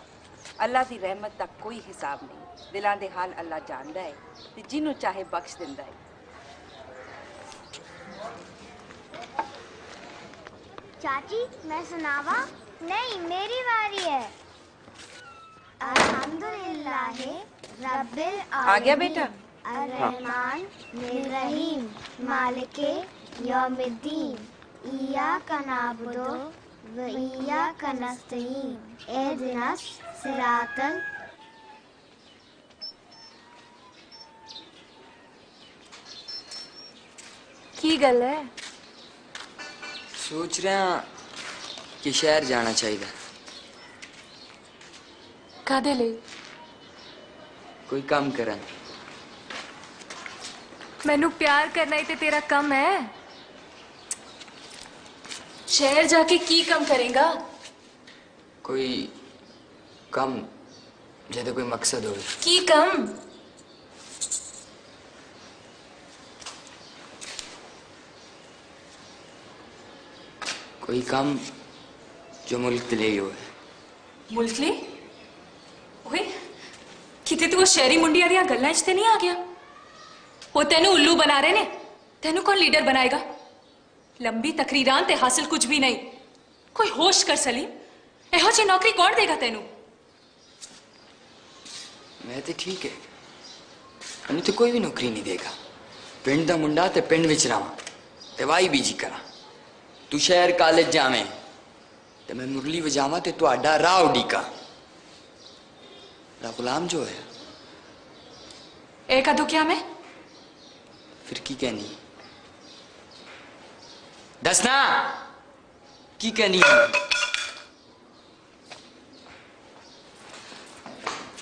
अल्लाह की रहमत का कोई हिसाब नहीं। दिलां दे हाल अल्लाह जानदा है ते जिन्हों चाहे बख्श दिंदा है। चाची मैं सुनावा? नहीं मेरी बारी है। अल्हम्दुलिल्लाह रब्बिल आलमीन। आ गया बेटा। अर्रहमान निर्रहीम मालिके यौमिद्दीन इय्याका नअबुदु व इय्याका नस्तईन इहदिनस सिरातल। की गल है? सोच रहा कि शहर जाना चाहिए। कादे ले? कोई काम करा। मैनू प्यार करना ही ते तेरा काम है। शहर जाके की काम करेगा? कोई काम जैसे कोई मकसद हो। की काम? कोई काम जो मुल्क के लिए हो। मुल्क ले? ओए किते तू शहरी मुंडिया दिया गल्लां च ते नहीं आ गया? वो तेनू उल्लू बना रहे ने, तेनू कौन लीडर बनाएगा? लंबी तकरीरां ते हासिल कुछ भी नहीं। कोई होश कर सलीम, एहो जी नौकरी कौन देगा तेनू? मैं ते ठीक है, अनु तो कोई भी नौकरी नहीं देगा। पिंड दा मुंडा ते पिंड विच रहां ते वाई बीजी करा। तू शहर कॉलेज जावे तो मैं मुरली वजावा तो तुहाडा राह उडीका। गुलाम जो है एक अदू क्या मैं फिर की कहनी? दसना की कहनी?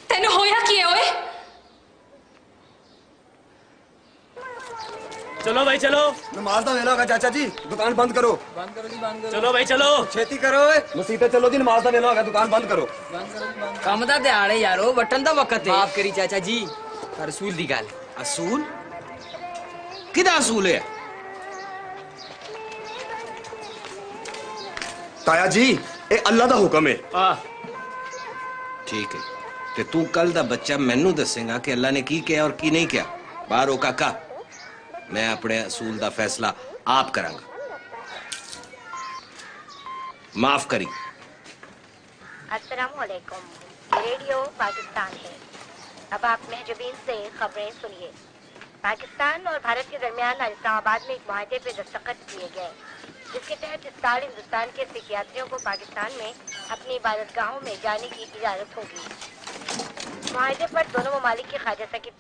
तेनू होया की है? ओए चलो भाई चलो, नमाज का वेला होगा। चाचा जी दुकान बंद करो। चलो भाई चलो, खेती करो मसीते चलो जी, नमाज का वेला होगा, दुकान बंद करो। कम दा ध्यान है यारो, बटन दा वक्त है। माफ करी चाचा जी, असूल दी गल। असूल किदा असूल है? ताया जी ए अल्लाह दा हुक्म है। ठीक है ते तू कल दा बच्चा मैनू दसेगा कि अल्लाह ने की किया और की नहीं किया। बाहर हो काका, मैं अपने असूल का फैसला आप करांगा। माफ करी। अस्सलामुअलैकुम, रेडियो पाकिस्तान है। अब आप महजबीन से खबरें सुनिए। पाकिस्तान और भारत के दरमियान आज इस्लामाबाद में एक माहे पर दस्तखत किए गए, जिसके तहत इस साल हिंदुस्तान के सिख यात्रियों को पाकिस्तान में अपनी इबादतगाहों में जाने की इजाज़त होगी। माहे पर दोनों ममालिक के खाजा सचिव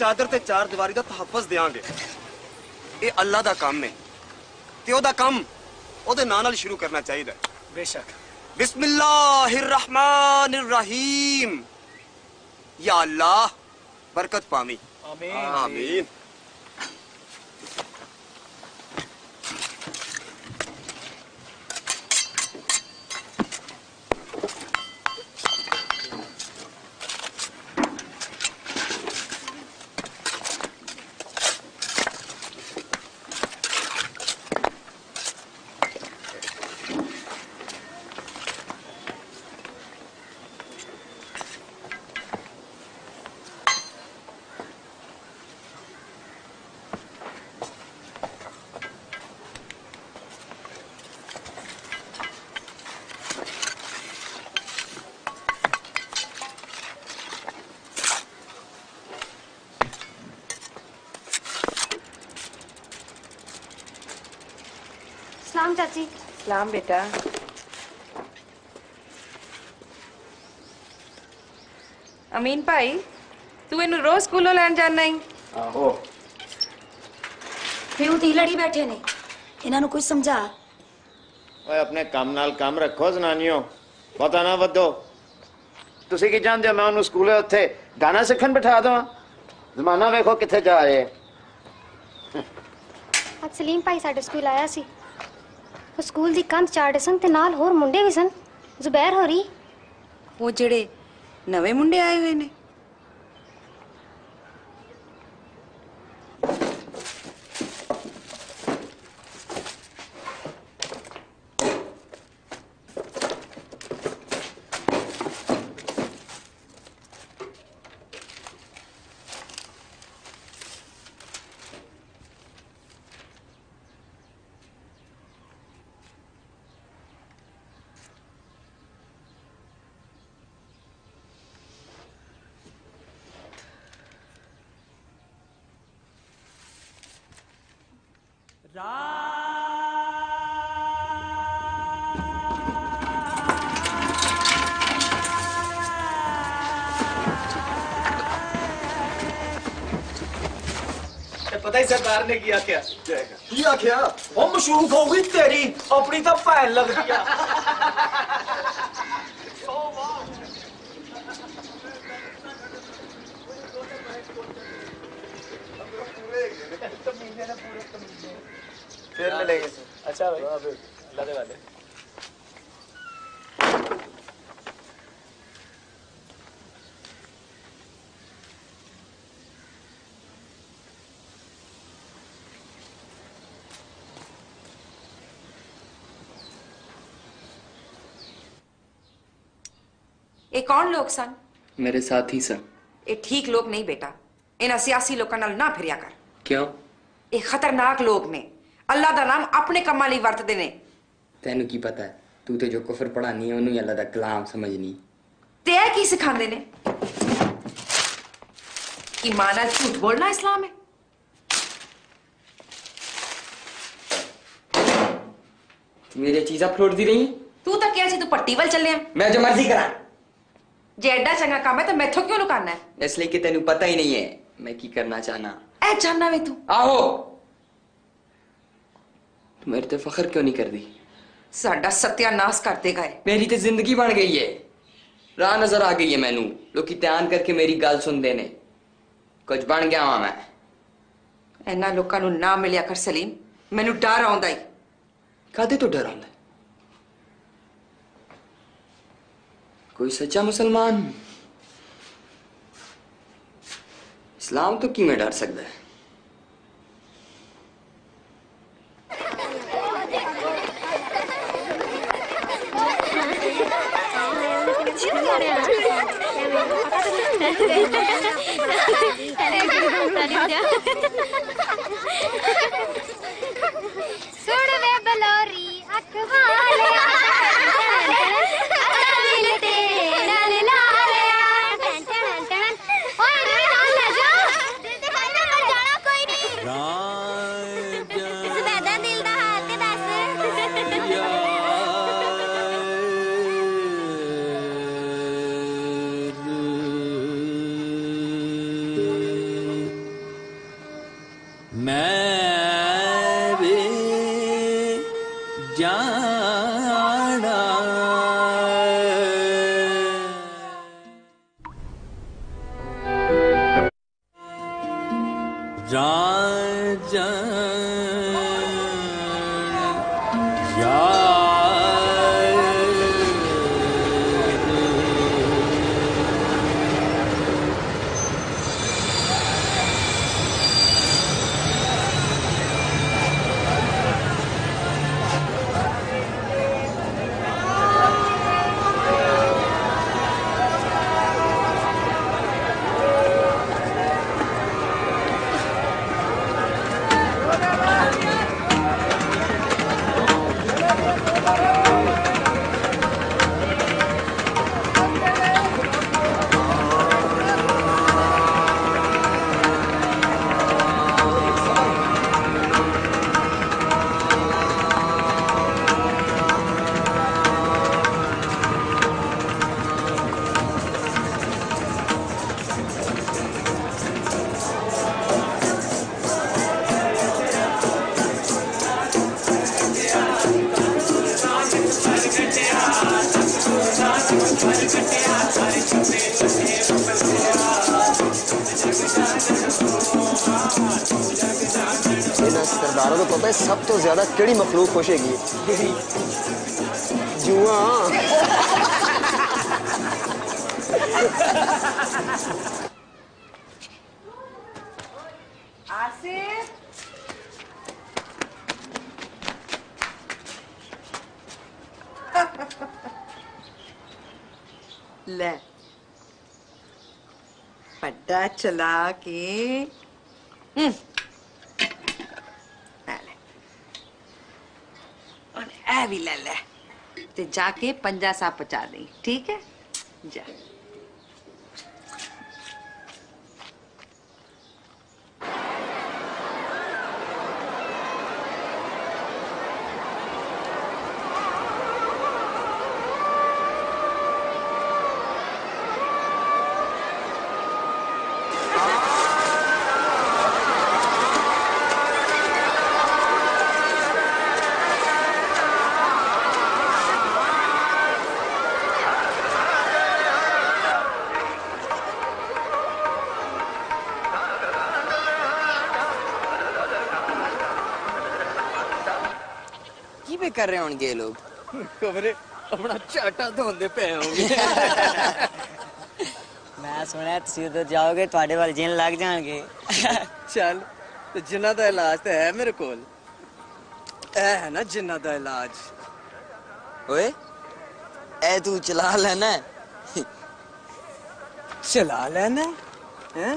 चादर ते चार दीवारी का तहफ़्फ़ुज़ देंगे। ये अल्लाह का काम है ते ओदा काम ओदे नाम नाल शुरू करना चाहिए। बेशक। बिस्मिल्लाहिर्रहमानिर्रहीम। या अल्लाह बरकत पावी। आमीन। आमीन। सलाम चाची। सलाम बेटा। अमीन भाई तू इन रोज स्कूलों लैन जाना ही आहो फिर ती लड़ी बैठे ने इन्हों कुछ समझा। ओए अपने काम नाल काम रखो जनानियों, पता ना वधो। तुसी की जानदे हो मैं उन्होंने स्कूल उत्थे गाना सीखन बिठा दवा, जमाना वेखो किथे जा रहे है। आज सलीम भाई साडे स्कूल आया सी, वो स्कूल दी कंध चाड़े सन ते नाल होर मुंडे भी सन। जुबैर हो रही वो जेड़े नवे मुंडे आए हुए ने। पता ही सरदार ने किया क्या? किया क्या? वो मशरूफ होगी तेरी, अपनी तो फैल लग गया। फिर मिलेंगे। अच्छा भाई लगे वाले। ये कौन लोग सन? मेरे साथी सन। ये ठीक लोग नहीं बेटा, इन्हें सियासी लोगों नाल ना फिरिया कर। क्यों? ये खतरनाक लोग ने, अल्लाह दा नाम अपने कमां लई वरतदे ने। तैनू की पता है, तू ते जो कुफर पढ़ानी है उन्हें अल्लाह दा कलाम समझनी। ते की सिखांदे ने? ईमान नाल झूठ बोलना इस्लाम है? मेरी चीज़ां फलोड़दी रही। तू तो क्या सी तू पट्टी वाल चलिया। मैं जो मर्जी करा। जे एडा चंगा काम है तो मैथों क्यों लुकाना है? इसलिए कि तेनू पता ही नहीं है मैं की करना चाहना। ऐ जानना वे तू? आहो। तू मेरे ते फखर क्यों नहीं कर दी? साडा सत्यानाश करते गए। मेरी ते जिंदगी बन गई है, राह नजर आ गई है मैनू। लोग ध्यान करके मेरी गल सुनते ने, कुछ बन गया वहां मैं। इन्हां लोकां नू ना मिलिया कर सलीम, मैनू डर आउंदा है। कादे तो डर आउंदा? कोई सच्चा मुसलमान इस्लाम तो किमें डर सकता है? सुन वे बलोरी को पता है सब तो ज्यादा केड़ी मखलूक खुशेगी जुआ। ले पट्टा चला के भी ले ले ते जाके पंजा सा पचा दे, ठीक है? जा कर रहे होंगे लोग कबरे अपना चाटा धोंदे पे होंगे। मैं सुना तुम तो जाओगे थोड़े वाले जिन लग जाएंगे। चल तो जिन्ना का इलाज तो है मेरे को, है ना जिन्ना का इलाज। ओए ए तू चला लेना चला लेना है।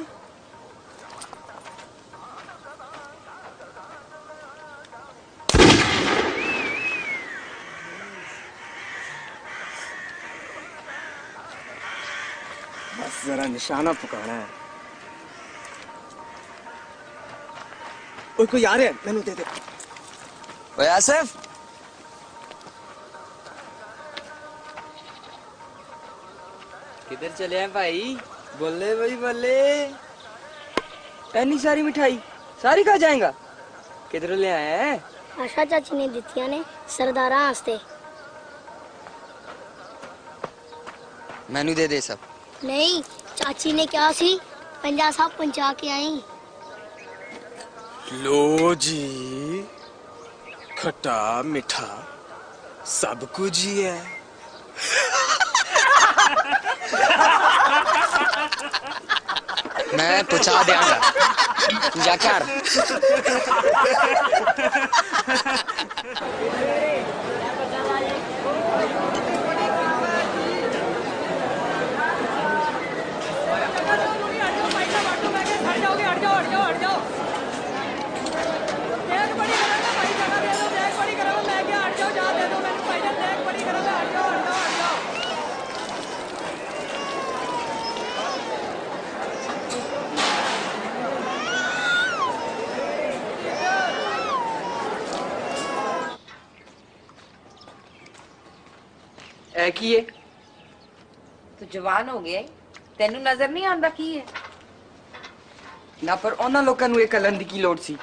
जरा निशाना पकाना है। ओए कोई आ रहा है, मैनू दे दे। ओए आसिफ किधर चले हैं भाई? बोले भाई बोले। इतनी सारी मिठाई सारी खा जाएगा? किधर ले आया है? आशा चाची ने दितिया ने सरदारा आस्ते। मैनू दे दे सब। नहीं चाची ने क्या सी पंजा साहब पहुंचा के आई। लो जी खट्टा मीठा सब कुछ ही है। मैं पहुंचा देगा जाकर। की है तू जवान हो गया तेनू नजर नहीं आंदा की है ना। पर उन्हां लोकां नूं एक कलंदी की लोड़ सी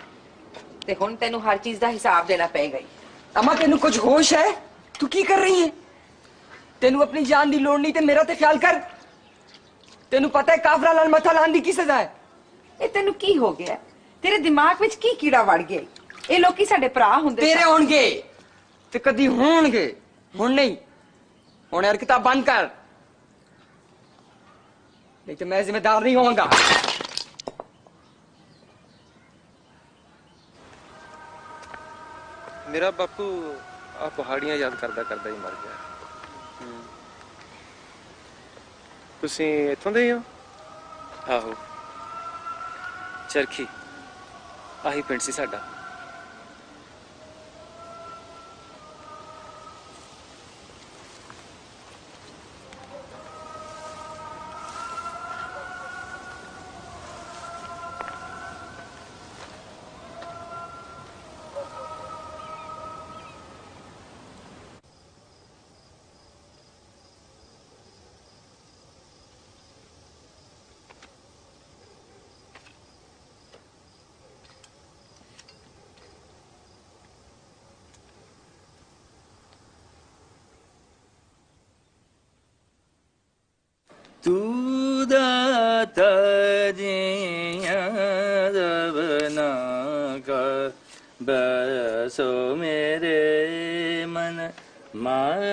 ते हुण तेनू हर चीज दा हिसाब देना पेगा। अम्मा तेनू कुछ होश है? तू की कर रही है? तेनू अपनी जान दी लोड़ नहीं ते मेरा ते ख्याल कर। तेनू पता है काफरा लाल मथा लाण दी की सजा है। ए तेनू की हो गया? तेरे दिमाग विच की कीड़ा वड़ गया? ए लोकी साडे भरा हुंदे तेरे होणगे ते कदी होणगे हुण नहीं। हुण यार किताब बंद कर नहीं तो मैं जिम्मेदार नहीं होऊंगा। मेरा बापू आ पहाड़ियां याद करदा करदा ही मर गया। तुसी इत्थों दे हो? आहो चरखी आही पिंड सी साडा। तू दाता जिया दबना का बसो मेरे मन माहे,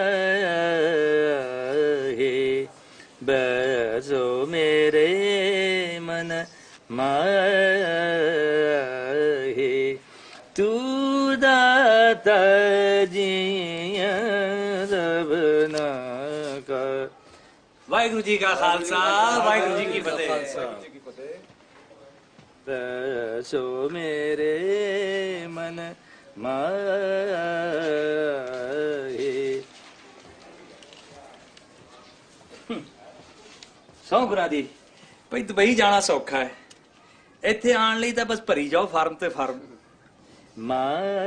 बसो मेरे मन माहे। तू दाता जिया रबना का। वाहिगुरु जी का खालसा, वाहिगुरु जी की फतेह। बसो मेरे मन माहे। सौ गुना दी भाई, दुबई जाना सौखा है, इत्थे आने लई तां बस भरी जाओ फार्म ते फार्म। माहे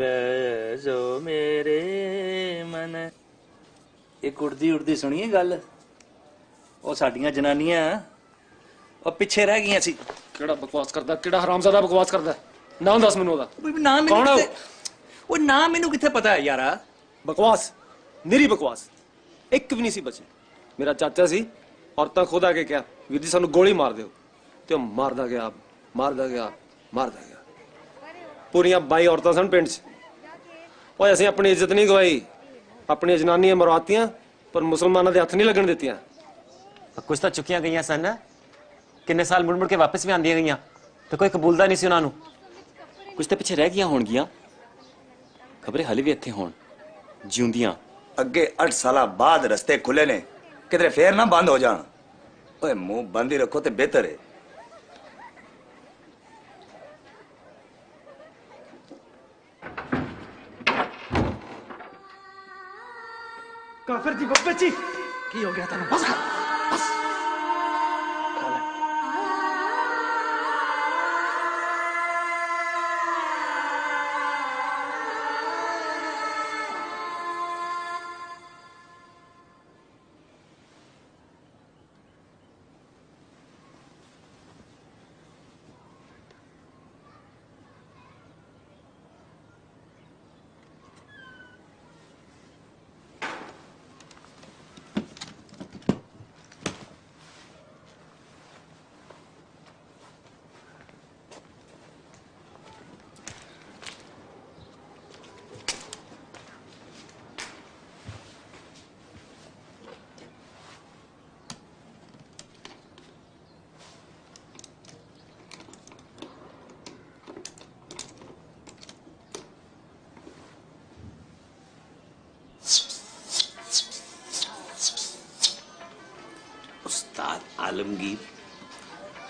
बसो मेरे मन। एक उड़दी उड़दी सुनिए गल, वो साडियां जनानियां और पिछे रह गई। बकवास करता कि हरामजादा, बकवास करता नाम दस मैनू ना। मैनू कितने पता है यारा, बकवास निरी बकवास एक भी नहीं सी बचे। मेरा चाचा सी औरतां खुद आके क्या वीर जी सानू गोली मार दो, तो मारदा गया मारदा गया मारदा गया। पूरिया 22 औरतां सन पिंड च। असं अपनी इज्जत नहीं गवाई, अपनी जनानियां मरवातियां पर मुसलमानों के हथ नहीं लगन दित्तियां। कुछ तो चुकिया गई सन, किन्ने साल मुड़ मुड़ के वापस भी आंदियां गईयां, तो कोई कबूलदा नहीं सी उन्हां नूं। कुछ तो पिछे रह गईयां होणगियां, खबरे हाले भी इत्थे होण जिउंदियां। अगे 8 साल बाद रस्ते खुले ने, किधरे फेर ना बंद हो जाण। ओए मुंह बंद ही रखो तो बेहतर है। काफिर दी बच्ची की हो गया था बस।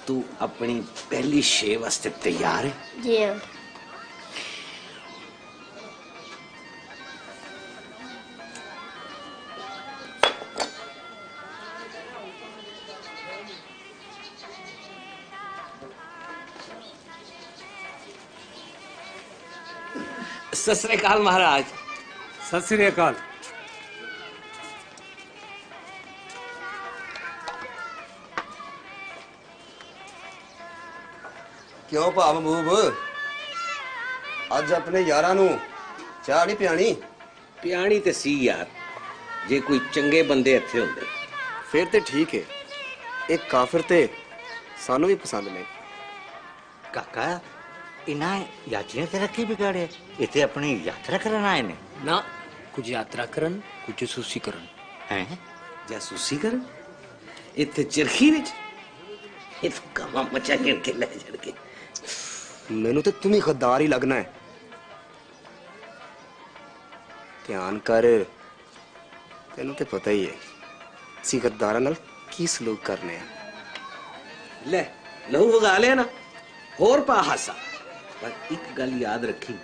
तू अपनी पहली शे वास्ते तैयार है? जी हां। सत श्री अकाल महाराज। सत श्री अकाल। क्यों भाव महबूब अज अपने यारा नू चाह नहीं पियानी? पियानी तो सी यार, जे कोई चंगे बंदे इत्थे होंदे फिर तो ठीक है। एक काफिर ते सानू भी पसंद नहीं। काका इन्हां यात्रियां तेरा की बिगाड़े? इत्थे अपनी यात्रा करन आए ने ना। कुछ यात्रा करन, कुछ जासूसी करन। हैं जासूसी करन इत्थे चरखी विच? मैनू तो तुम ही गद्दार ही लगना है। ध्यान कर, तेन तो पता ही है असी गद्दारां नाल की सलूक करने। ले लहू वगा लिया ना, होर पा हासा। पर एक गल याद रखी,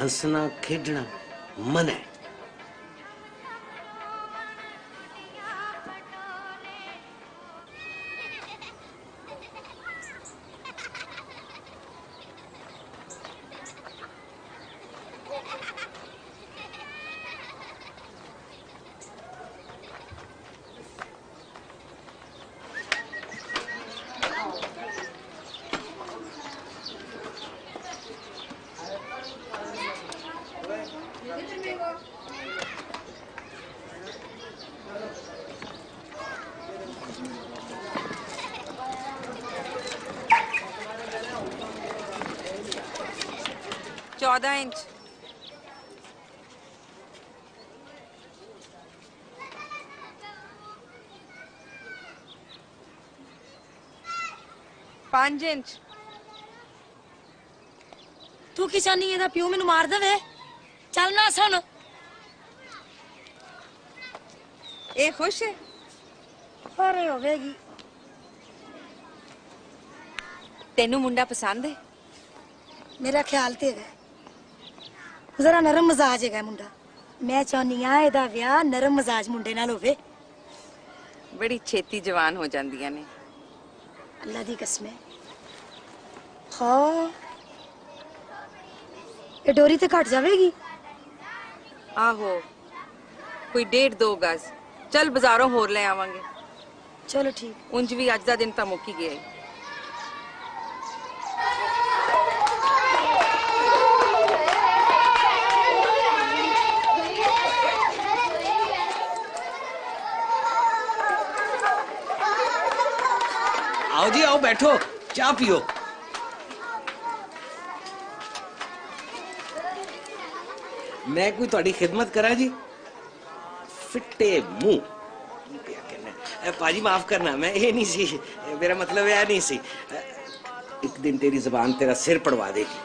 हंसना खेडना मन है। 14 इंच। तू की चाहनी है प्यो मेनू मार दे। चलना सुन ए खुश है पर होगी। तेनू मुंडा पसंद है? मेरा ख्याल ते है जरा नरम मजाज है मुंडा। मैं चाहनी हाँ एदा विआह नरम मजाज मुंडे नाल होवे। बड़ी छेती जवान हो जांदियां ने अल्लाह दी कसमें। हाँ ये डोरी तो घट जाएगी। आहो कोई 1.5-2 गज। चल बाजारों होर ले आवांगे। चलो ठीक। उंज भी अज का दिन तो मुक्की गया है। आओ जी आओ बैठो चाय पियो। मैं कोई थोड़ी खिदमत करा जी? फिटे मुंह पाजी माफ करना मैं ये नहीं सी मेरा मतलब यह नहीं सी। एक दिन तेरी जुबान तेरा सिर पड़वा देगी।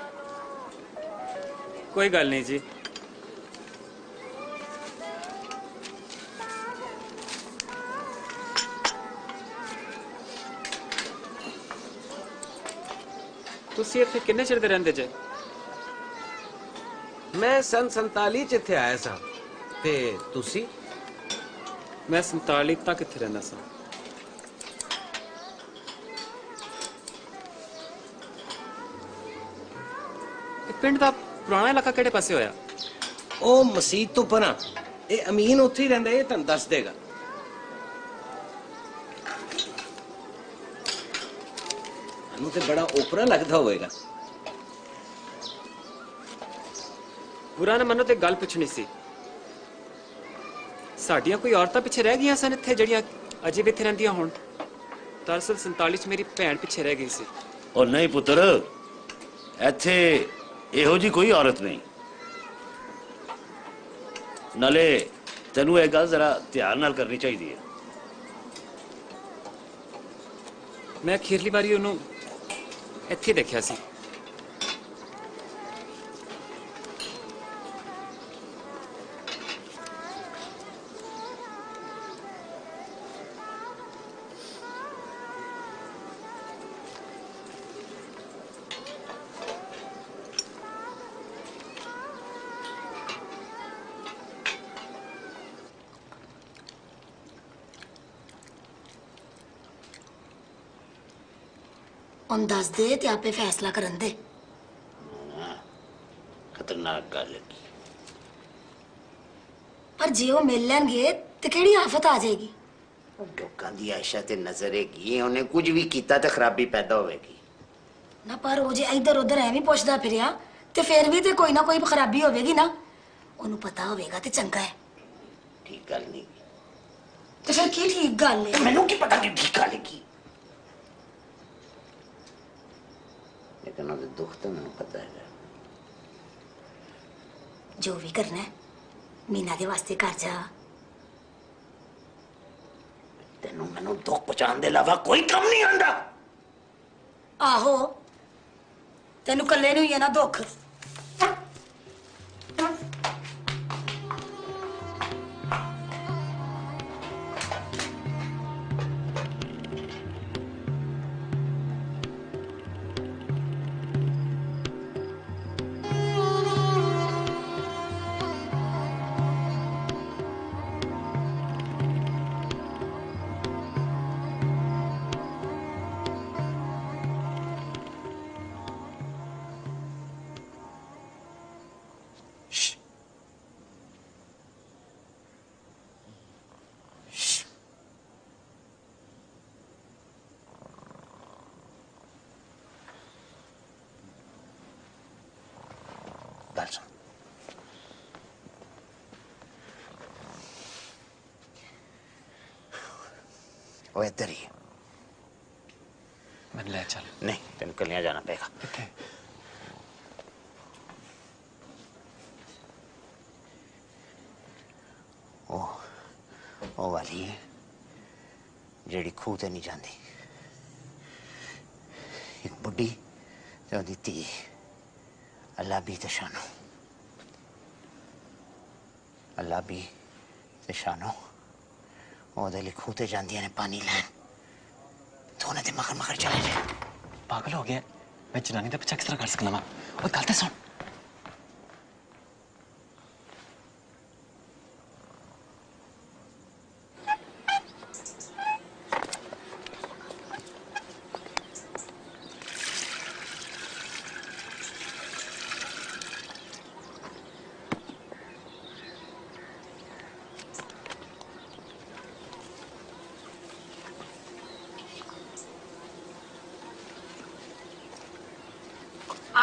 कोई गल नहीं जी। तुसी इत्थे किन्ने चिर दे रहिंदे जे? मैं सन 47 च इत्थे आया सां ते तुसी? मैं 47 तक इत्थे रहिंदा सां। पिंड दा पुराना इलाका किहड़े पासे होया? ओ मसीत तो परा ए अमीन उत्थे ही रहिंदा ए तुहानू दस देगा। ते बड़ा ओपरा लगता होएगा। बुरा ना मनो ते गल पूछनी सी। साड़ियां कोई औरतां पिछे रह गई सन इत्थे जड़ियां अजीब इत्थे रहिंदियां होण। दरअसल 47 मेरी भैन पिछे रह गई सी। और नहीं पुत्र इत्थे इहो जी कोई औरत नहीं। नाले तैनू इह गल जरा ध्यान नाल करनी चाहीदी है। मैं अखीरली बारी उहनूं ਇੱਥੇ ਦੇਖਿਆ ਸੀ। हम दस दे ते आपे फैसला करन दे। खतरनाक गल। पर जे वो मिल लैणगे ते केड़ी आफत आ जाएगी? लोकां दी आशा ते नजर हैगी उन्हें कुछ भी कीता ते खराबी पैदा होगी ना। पर वो जे इधर उधर एवें पुछदा फिरिया ते फिर भी ते कोई ना कोई खराबी होगी ना। ओनू पता होगा ते चंगा है। ठीक गल नहीं ते फिर की ठीक गल है? मैनू की पता नहीं ठीक गल है लेकिन उहदे दुख तो मैं पता है। जो भी करना है मीना दे वास्ते कर जा। तेनू मैनू दुख पहुंचाने दे अलावा कोई काम नहीं आंदा। आहो तेनू कल्ले नूं ही है ना दुख। वो इधर ही मैं ले चल। नहीं तेन कलिया जाना पेगा। वो वाली है जेड़ी खूह ते नहीं जाती। एक बुढ़ी ते उहदी धी अलाबी ते शानो। अलाबी ते शानो ओहदे लई खूह ते जांदियां ने पानी लैण। तूने ते मगर मगर चले जा। पागल हो गया मैं जनानी दा पिछा किस तरह कर सकना वा। ओए गल ते सुन।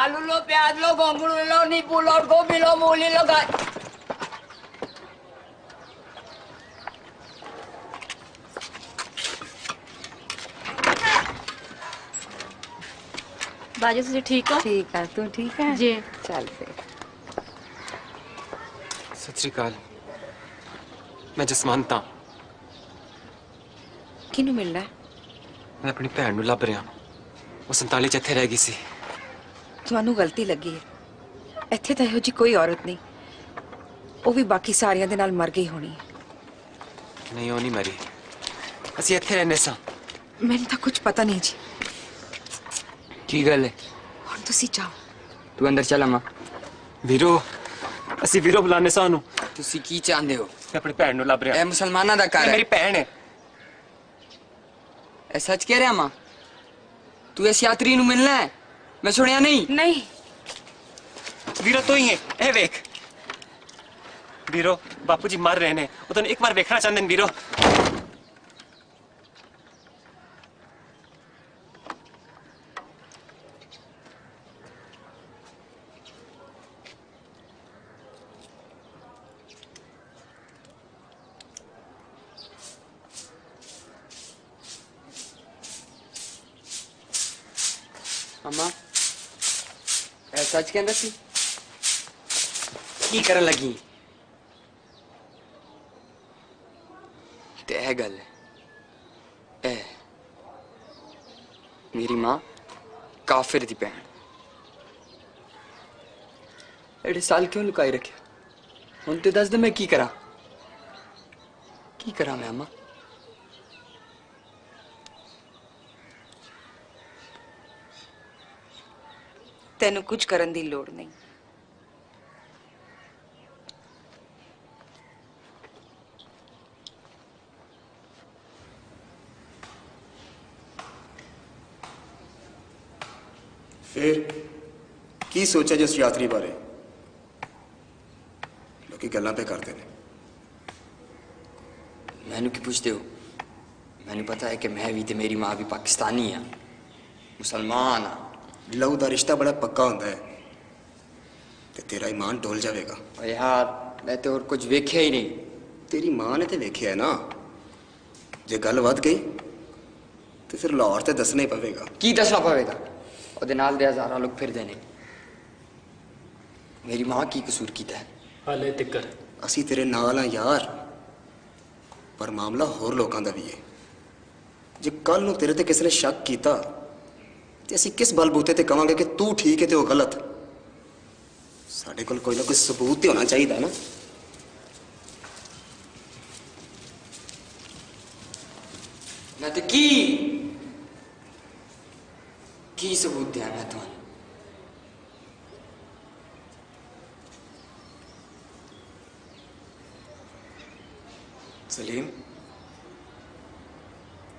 आलू लो, प्याज लो, गोंगड़ू लो, नींबू लो, गोभी लो, मूली लो। बाजी जी ठीक हो? ठीक है। तू ठीक है जी? चल फिर। सत श्री अकाल। मैं जसवंत हां। किनू मिलना है? मैं अपनी भैन नू लभ रहा। वो 47 च इत्थे रह गई सी। तुहानू गलती लगी है, इत्थे तां इहो जी कोई औरत नहीं। वो भी बाकी सारियां दे नाल मर गई होनी। नहीं, वो नहीं मरी। असीं इत्थे रहने सां। मैनू तां कुछ पता नहीं जी। की गल है? हुण तुसीं जाओ। तू अंदर चल अम्मा। वीरो असीं वीरो बुलाने सां उहनू। तुसीं की चाहंदे हो? मैं अपनी भैन नू लभ रिहा। ए मुसलमानां दा घर है। मेरी भैन है। ए सच कह रिहा अम्मा? तू इस यात्री नू मिलना है? मैं सुनिया नहीं। नहीं वीरो तो ही है। ए वेख वीरो, बापू जी मर रहे ने। वो तो एक बार देखना चाहते वीरो। अम्मा सच कहना सी? की करन लगी? ते है गल ए मेरी मां काफिर दी भैन। एड़े साल क्यों लुकाई रखे? हुण ते दस दे मैं की करा? की करा मैं अम्मा? तेनू कुछ करन दी लोड़ नहीं। फिर की सोचा जिस यात्री बारे लोग गल्लां पे करते हैं? मैनू की पूछते हो? मैनू पता है कि मैं भी तो मेरी माँ भी पाकिस्तानी है, मुसलमान है। लहू का रिश्ता बड़ा पक्का होता है ते तेरा ईमान डोल जाएगा। यार मैं तो और कुछ वेख्या ही नहीं। तेरी मां ने तो वेख्या है ना। जे गल वध गई तो फिर लाहौर तो दसना ही पवेगा। की दसना पवेगा? और नाल दे हजारां लोग फिरदे ने। मेरी मां की कसूर कीता है? हाले तिकर असी तेरे नाल हाँ यार, पर मामला होर लोगों का भी है। जे कल नूं तेरे ते किसी ने शक किया असी किस बलबूते ते कहांगे कि तू ठीक है तो वह गलत? साढ़े कोल कोई ना कोई सबूत होना चाहिए ना। मैं तो की सबूत दिया? मैं तुहानू सलीम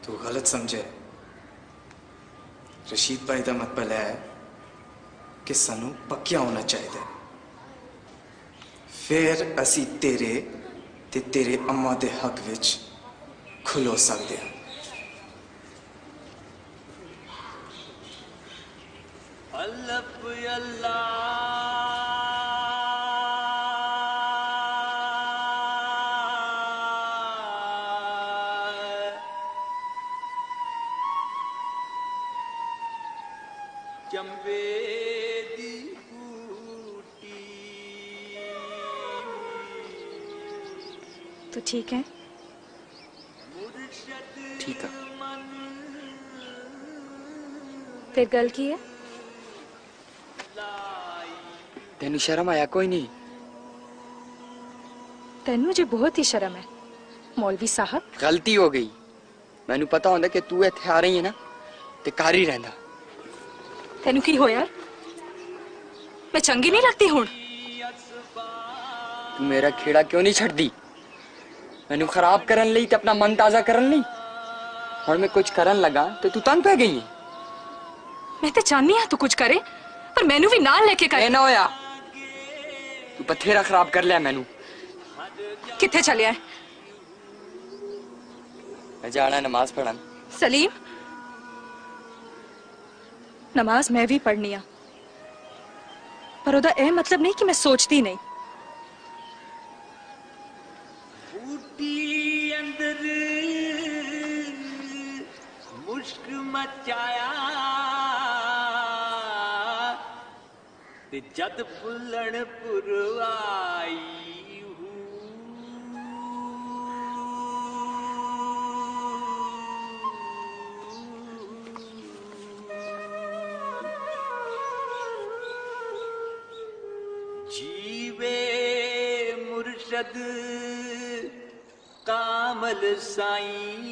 तू गलत समझे। रशीद भाई का मतलब है कि सानू पक्या होना चाहिए। फिर असी तेरे ते तेरे अम्मा के हक विच खुलो सकते हैं। ठीक है कीता। फिर गल की है? तेनू शर्म आया कोई नहीं? तेनू जी बहुत ही शर्म है मौलवी साहब। गलती हो गई, मैनू पता होंदा कि तू इत्थे आ रही है ना ते कार ही रहंदा। तेनू की होया? मैं चंगी नहीं लगती हुण? तू मेरा खेड़ा क्यों नहीं छड्डी? मैनू खराब करन लई ते अपना मन ताजा करन लई हुण मैं कुछ करन लगा तो तू तंग पै गई है। मैं तो चाहनी हां तू कुछ करे पर मैनू भी नाल लेके कर। ना होया, तू बथेरा खराब कर लिया मैनू। किथे चलिया है? मैं जाना नमाज पढ़न। सलीम, नमाज मैं भी पढ़नी आ पर ओदा ए मतलब नहीं कि मैं सोचती नहीं। जद फुलन पुरवाई जीवे मुर्शद कामल साईं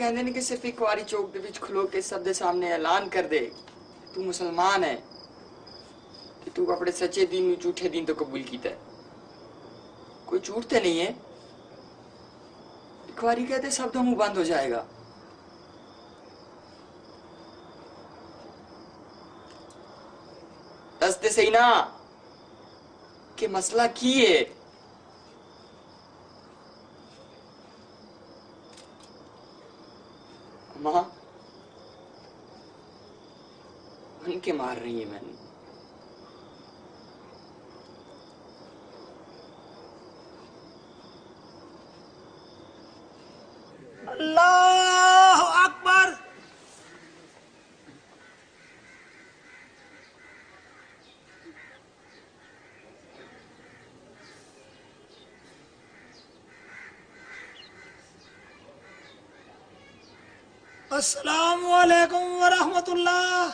कहने ने कि सिर्फ एक वारी चौक दे विच खलो के सब दे सामने ऐलान कर दे तू मुसलमान है कि तू अपने सच्चे दीन नू झूठे दीन तो कबूल कीता है। कोई झूठ तो नहीं है। एक वारी कहते सब दा मुंह बंद हो जाएगा। दसते सही ना कि मसला की है। मां उनके मार रही है। मैंने अल्लाह अकबर। अस्सलामुअलैकुम वरहमतुल्लाह।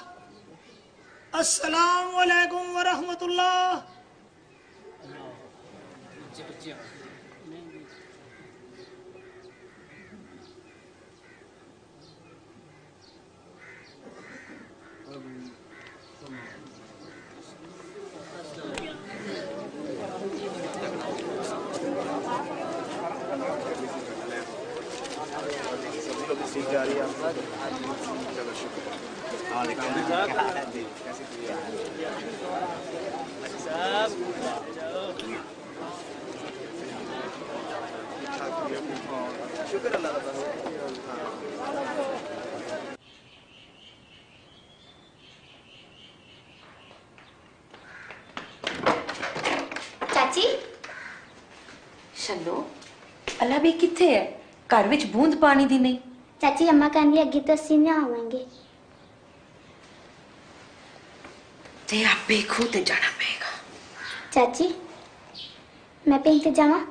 अस्सलामुअलैकुम वरहमतुल्लाह। चाची शलो अल्लाह भी किथे है? घर विच बूंद पानी दी नहीं। चाची अम्मा कहने लगी तो असीं ना आवांगे ते आपे खुद ही जाना पड़ेगा। चाची मैं पेंट जावा।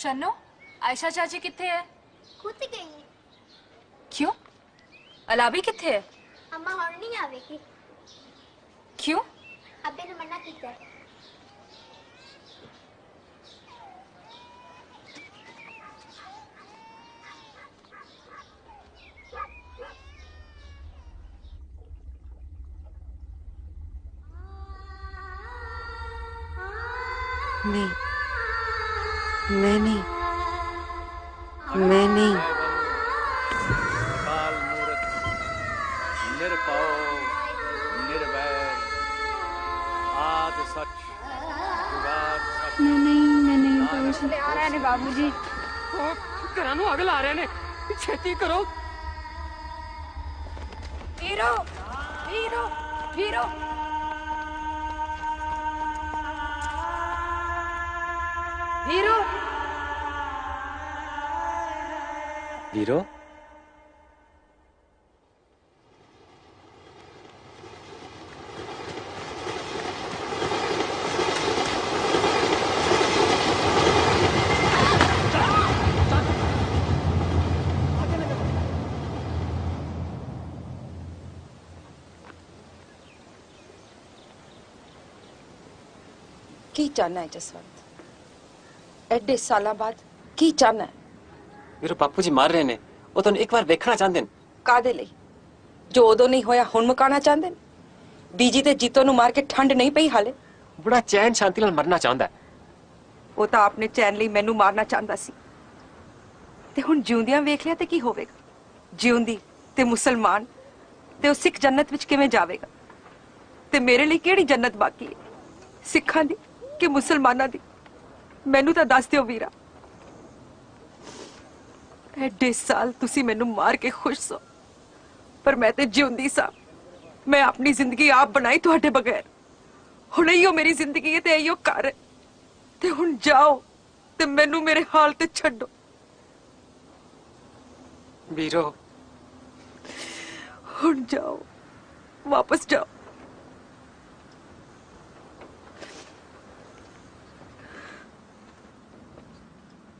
शनो आयशा चाची किथे है? खुद गई है। क्यों? अलाबी किथे है? अम्मा और नहीं आवेगी। क्यों? अबे ने मना किया है। नहीं, मैं नहीं, मैं नहीं। काल मूरत निर्पाओ निर्वैर आदि सच सच। मैं नहीं बाबूजी। आ रहे हैं बाबूजी, घरानू अगल आ रहे हैं, छेती करो। वीरो वीरो वीरो वीरो वीरो। की चाहना है जसवंत? एडे साल बाद की चाहना है? मेरे बापू जी मार रहे ने, वो तो एक बार देखना चाहते। कादे लई? जो उदो नहीं होया हुण मकाना चाहते। बीजी ते जीतो नू मार के ठंड नहीं पई हाले। बड़ा चैन शांति नाल मरना चाहता है। वो तो आपने चैन लई मैनू मारना चाहता सी, ते हुण जिउंदियां वेख लिया ते की होवेगा? जिउंदी ते मुसलमान ते ओ सिख जन्नत विच किवें जावेगा? ते मेरे लई किहड़ी जन्नत बाकी है, सिखां दी कि मुसलमाना दी? मैनू तो दस दियो वीरा। एडे साल तुसी मैनू मार के खुश सो, पर मैं ते जिउंदी सा। मैं अपनी जिंदगी आप बनाई तुहाडे बगैर। हुण इहो मेरी जिंदगी है ते इहो घर है, ते हुण जाओ ते मैनू मेरे हाल ते छड्डो। वीरो हुण जाओ, वापस जाओ।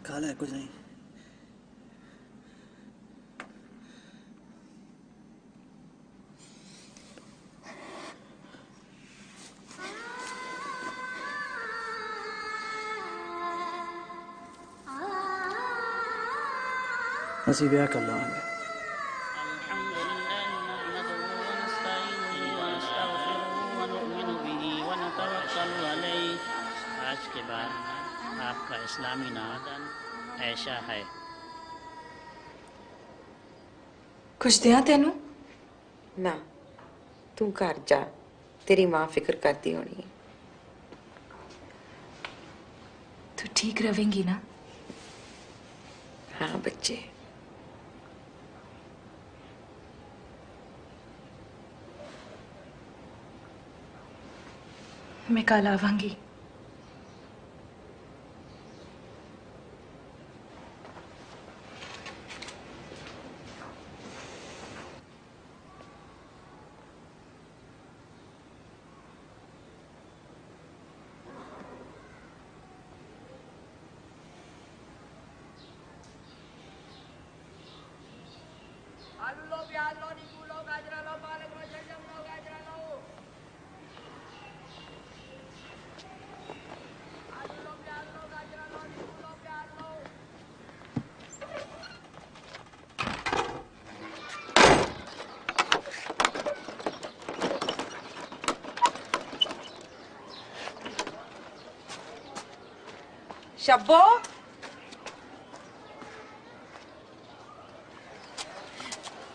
काला है कुछ नहीं। असी ब्याह कर लांगे। आज के बाद आपका इस्लामी नादान ऐसा है। कुछ दिया तेनू ना? तू घर जा, तेरी मां फिक्र करती होनी। तू ठीक रहेंगी ना? हाँ बच्चे। मैं कल आवांगी। शब्बो,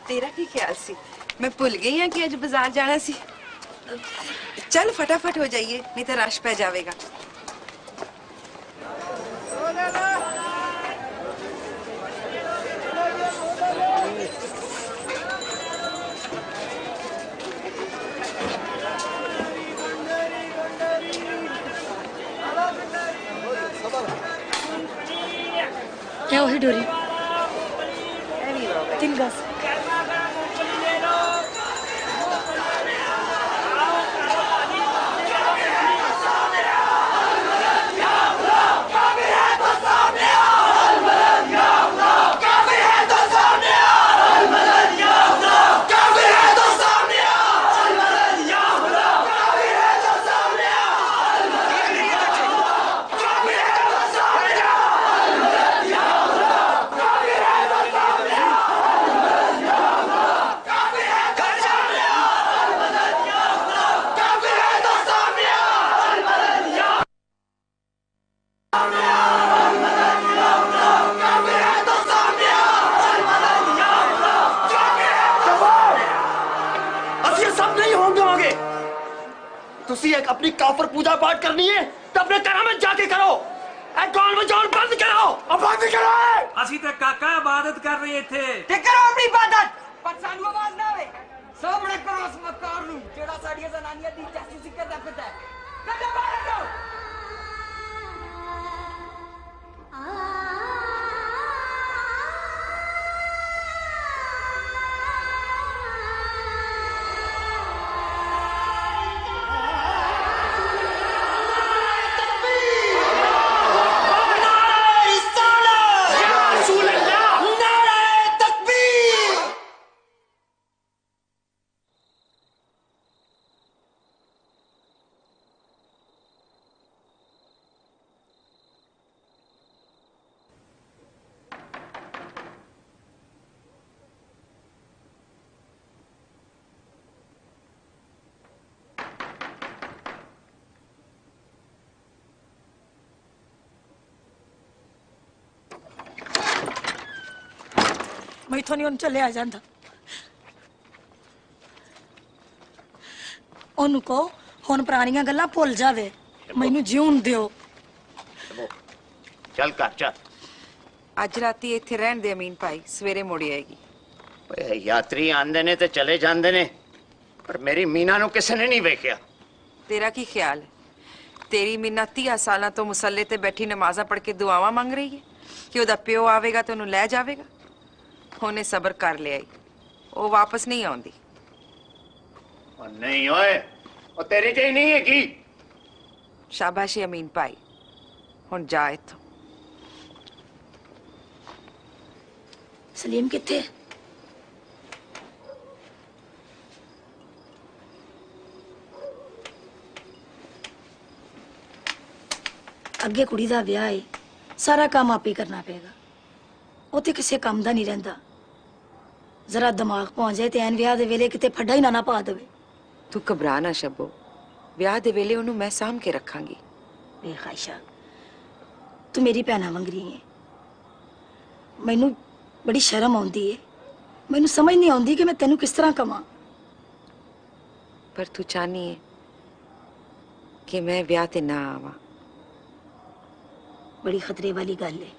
तेरा की ख्याल सी? मैं भूल गई हूँ कि आज बाजार जाना सी। चल फटाफट हो जाइए, नहीं तो रश पै जाएगा। तुसी एक अपनी काफर पूजा पाठ करनी है तो अपने घर में जाके करो। बंद करो, बंद करो। असि तो काका इबादत कर रहे थे। ते करो अपनी इबादत, पर सानू आवाज ना आवे। सामने करो उस मकार नू जेड़ा साडीਆਂ जनानियां दी जासूसी करदा फिरदा है। कदे बाहर जाओ। मैथों नहीं चले आ जाता। ओनू कहो हुण पुरानियां गल्लां भुल जावे, मैनू जीउण दिओ। चल कर चल। अज राती इत्थे रहण दे अमीन भाई, सवेरे मुड़ आएगी। यात्री आंदे ने ते चले जांदे ने, पर मेरी मीना नू किसे ने नहीं वेखिया। तेरा की ख्याल है? तेरी मीना 30 सालां तों मुसल्ले ते बैठी नमाज़ा पढ़ के दुआवां मंग रही है कि ओहदा पिओ आवेगा ते ओनू लै जावेगा। ਉਹਨੇ ਸਬਰ ਕਰ ਲਿਆ, ਉਹ ਵਾਪਸ ਨਹੀਂ ਆਉਂਦੀ। ਉਹ ਨਹੀਂ ਓਏ, ਉਹ ਤੇਰੀ ਤੇ ਨਹੀਂ ਹੈਗੀ। ਸ਼ਾਬਾਸ਼ ਅਮੀਨ ਭਾਈ, ਹੁਣ ਜਾ ਇੱਥੋਂ। ਸਲੀਮ ਕਿੱਥੇ? ਅੱਗੇ ਕੁੜੀ ਦਾ ਵਿਆਹ ਏ, ਸਾਰਾ ਕੰਮ ਆਪੇ ਕਰਨਾ ਪਏਗਾ। ਉੱਥੇ ਕਿਸੇ ਕੰਮ ਦਾ ਨਹੀਂ ਰਹਿੰਦਾ। जरा दिमाग पहुंच जाए तो ऐन विआह दे वेले किते फड्डा ही ना पा देवे। तू घबरा ना शब्बो, विआह दे वेले उन्होंने मैं साम के रखांगी। बेखाइशा तू मेरी भैन वांगरी है। मैनू बड़ी शर्म आती है, मैनू समझ नहीं आती कि मैं तेनू किस तरह कवां। पर तू चाहनी है कि मैं विआह ते ना आवां। बड़ी खतरे वाली गल है।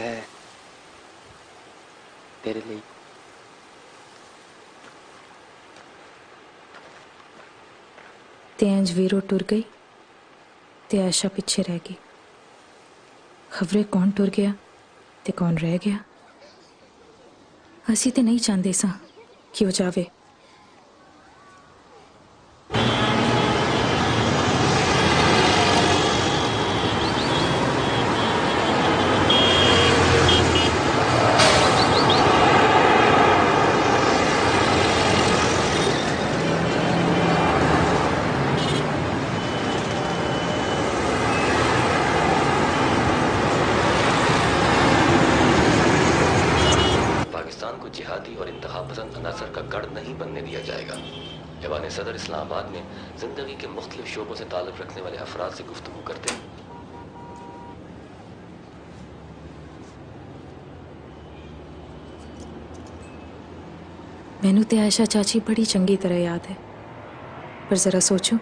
है तेरे लिए। ते इंज वीरो टुर गई ते आशा पीछे रह गई। खबरें कौन टुर गया ते कौन रह गया। असी ते नहीं चाहते सा कि वो जावे। सदर इस्लामाबाद में जिंदगी के मुख्तलिफ शोबों से ताल्लुक़ रखने वाले अफराद से गुफ्तगू करते हैं। मैनू ते आयशा चाची बड़ी चंगी तरह याद है, पर जरा सोचो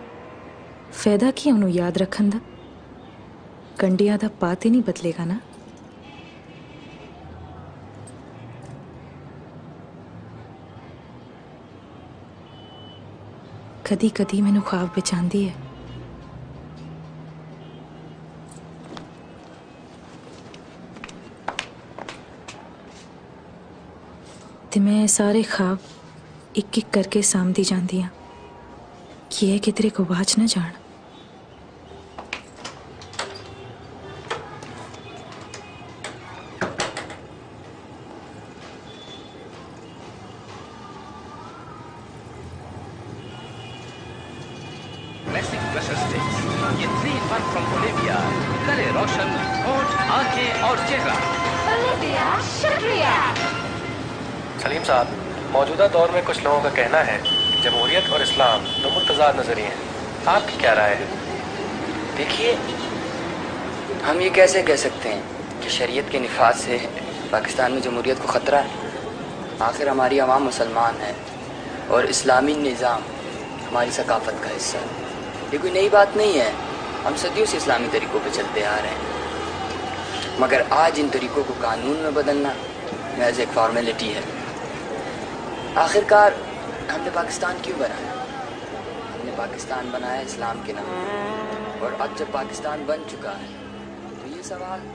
फायदा की उन्होंने याद रखन दा। कंडिया दा पात ही नहीं बदलेगा ना। कदी कदी मैनू ख्वाब विच आंदी है ते मैं सारे ख्वाब एक एक करके सामदी जांदी हाँ कि यह किधरे गवाच ना जान। कुछ लोगों का कहना है जमहूरियत और इस्लाम दो मुतजाद नजरिए हैं, आपकी क्या राय है? देखिए, हम ये कैसे कह सकते हैं कि शरीयत के निफाज से पाकिस्तान में जमहूरियत को ख़तरा है। आखिर हमारी आवाम मुसलमान है और इस्लामी निज़ाम हमारी सकाफत का हिस्सा है। ये कोई नई बात नहीं है, हम सदियों से इस्लामी तरीक़ों पर चलते आ रहे हैं, मगर आज इन तरीक़ों को कानून में बदलना महज एक फॉर्मेलिटी है। आखिरकार हमने पाकिस्तान क्यों बनाया? हमने पाकिस्तान बनाया इस्लाम के नाम पर, और अब जब पाकिस्तान बन चुका है तो ये सवाल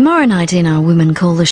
Tomorrow night in our Women Call the Show.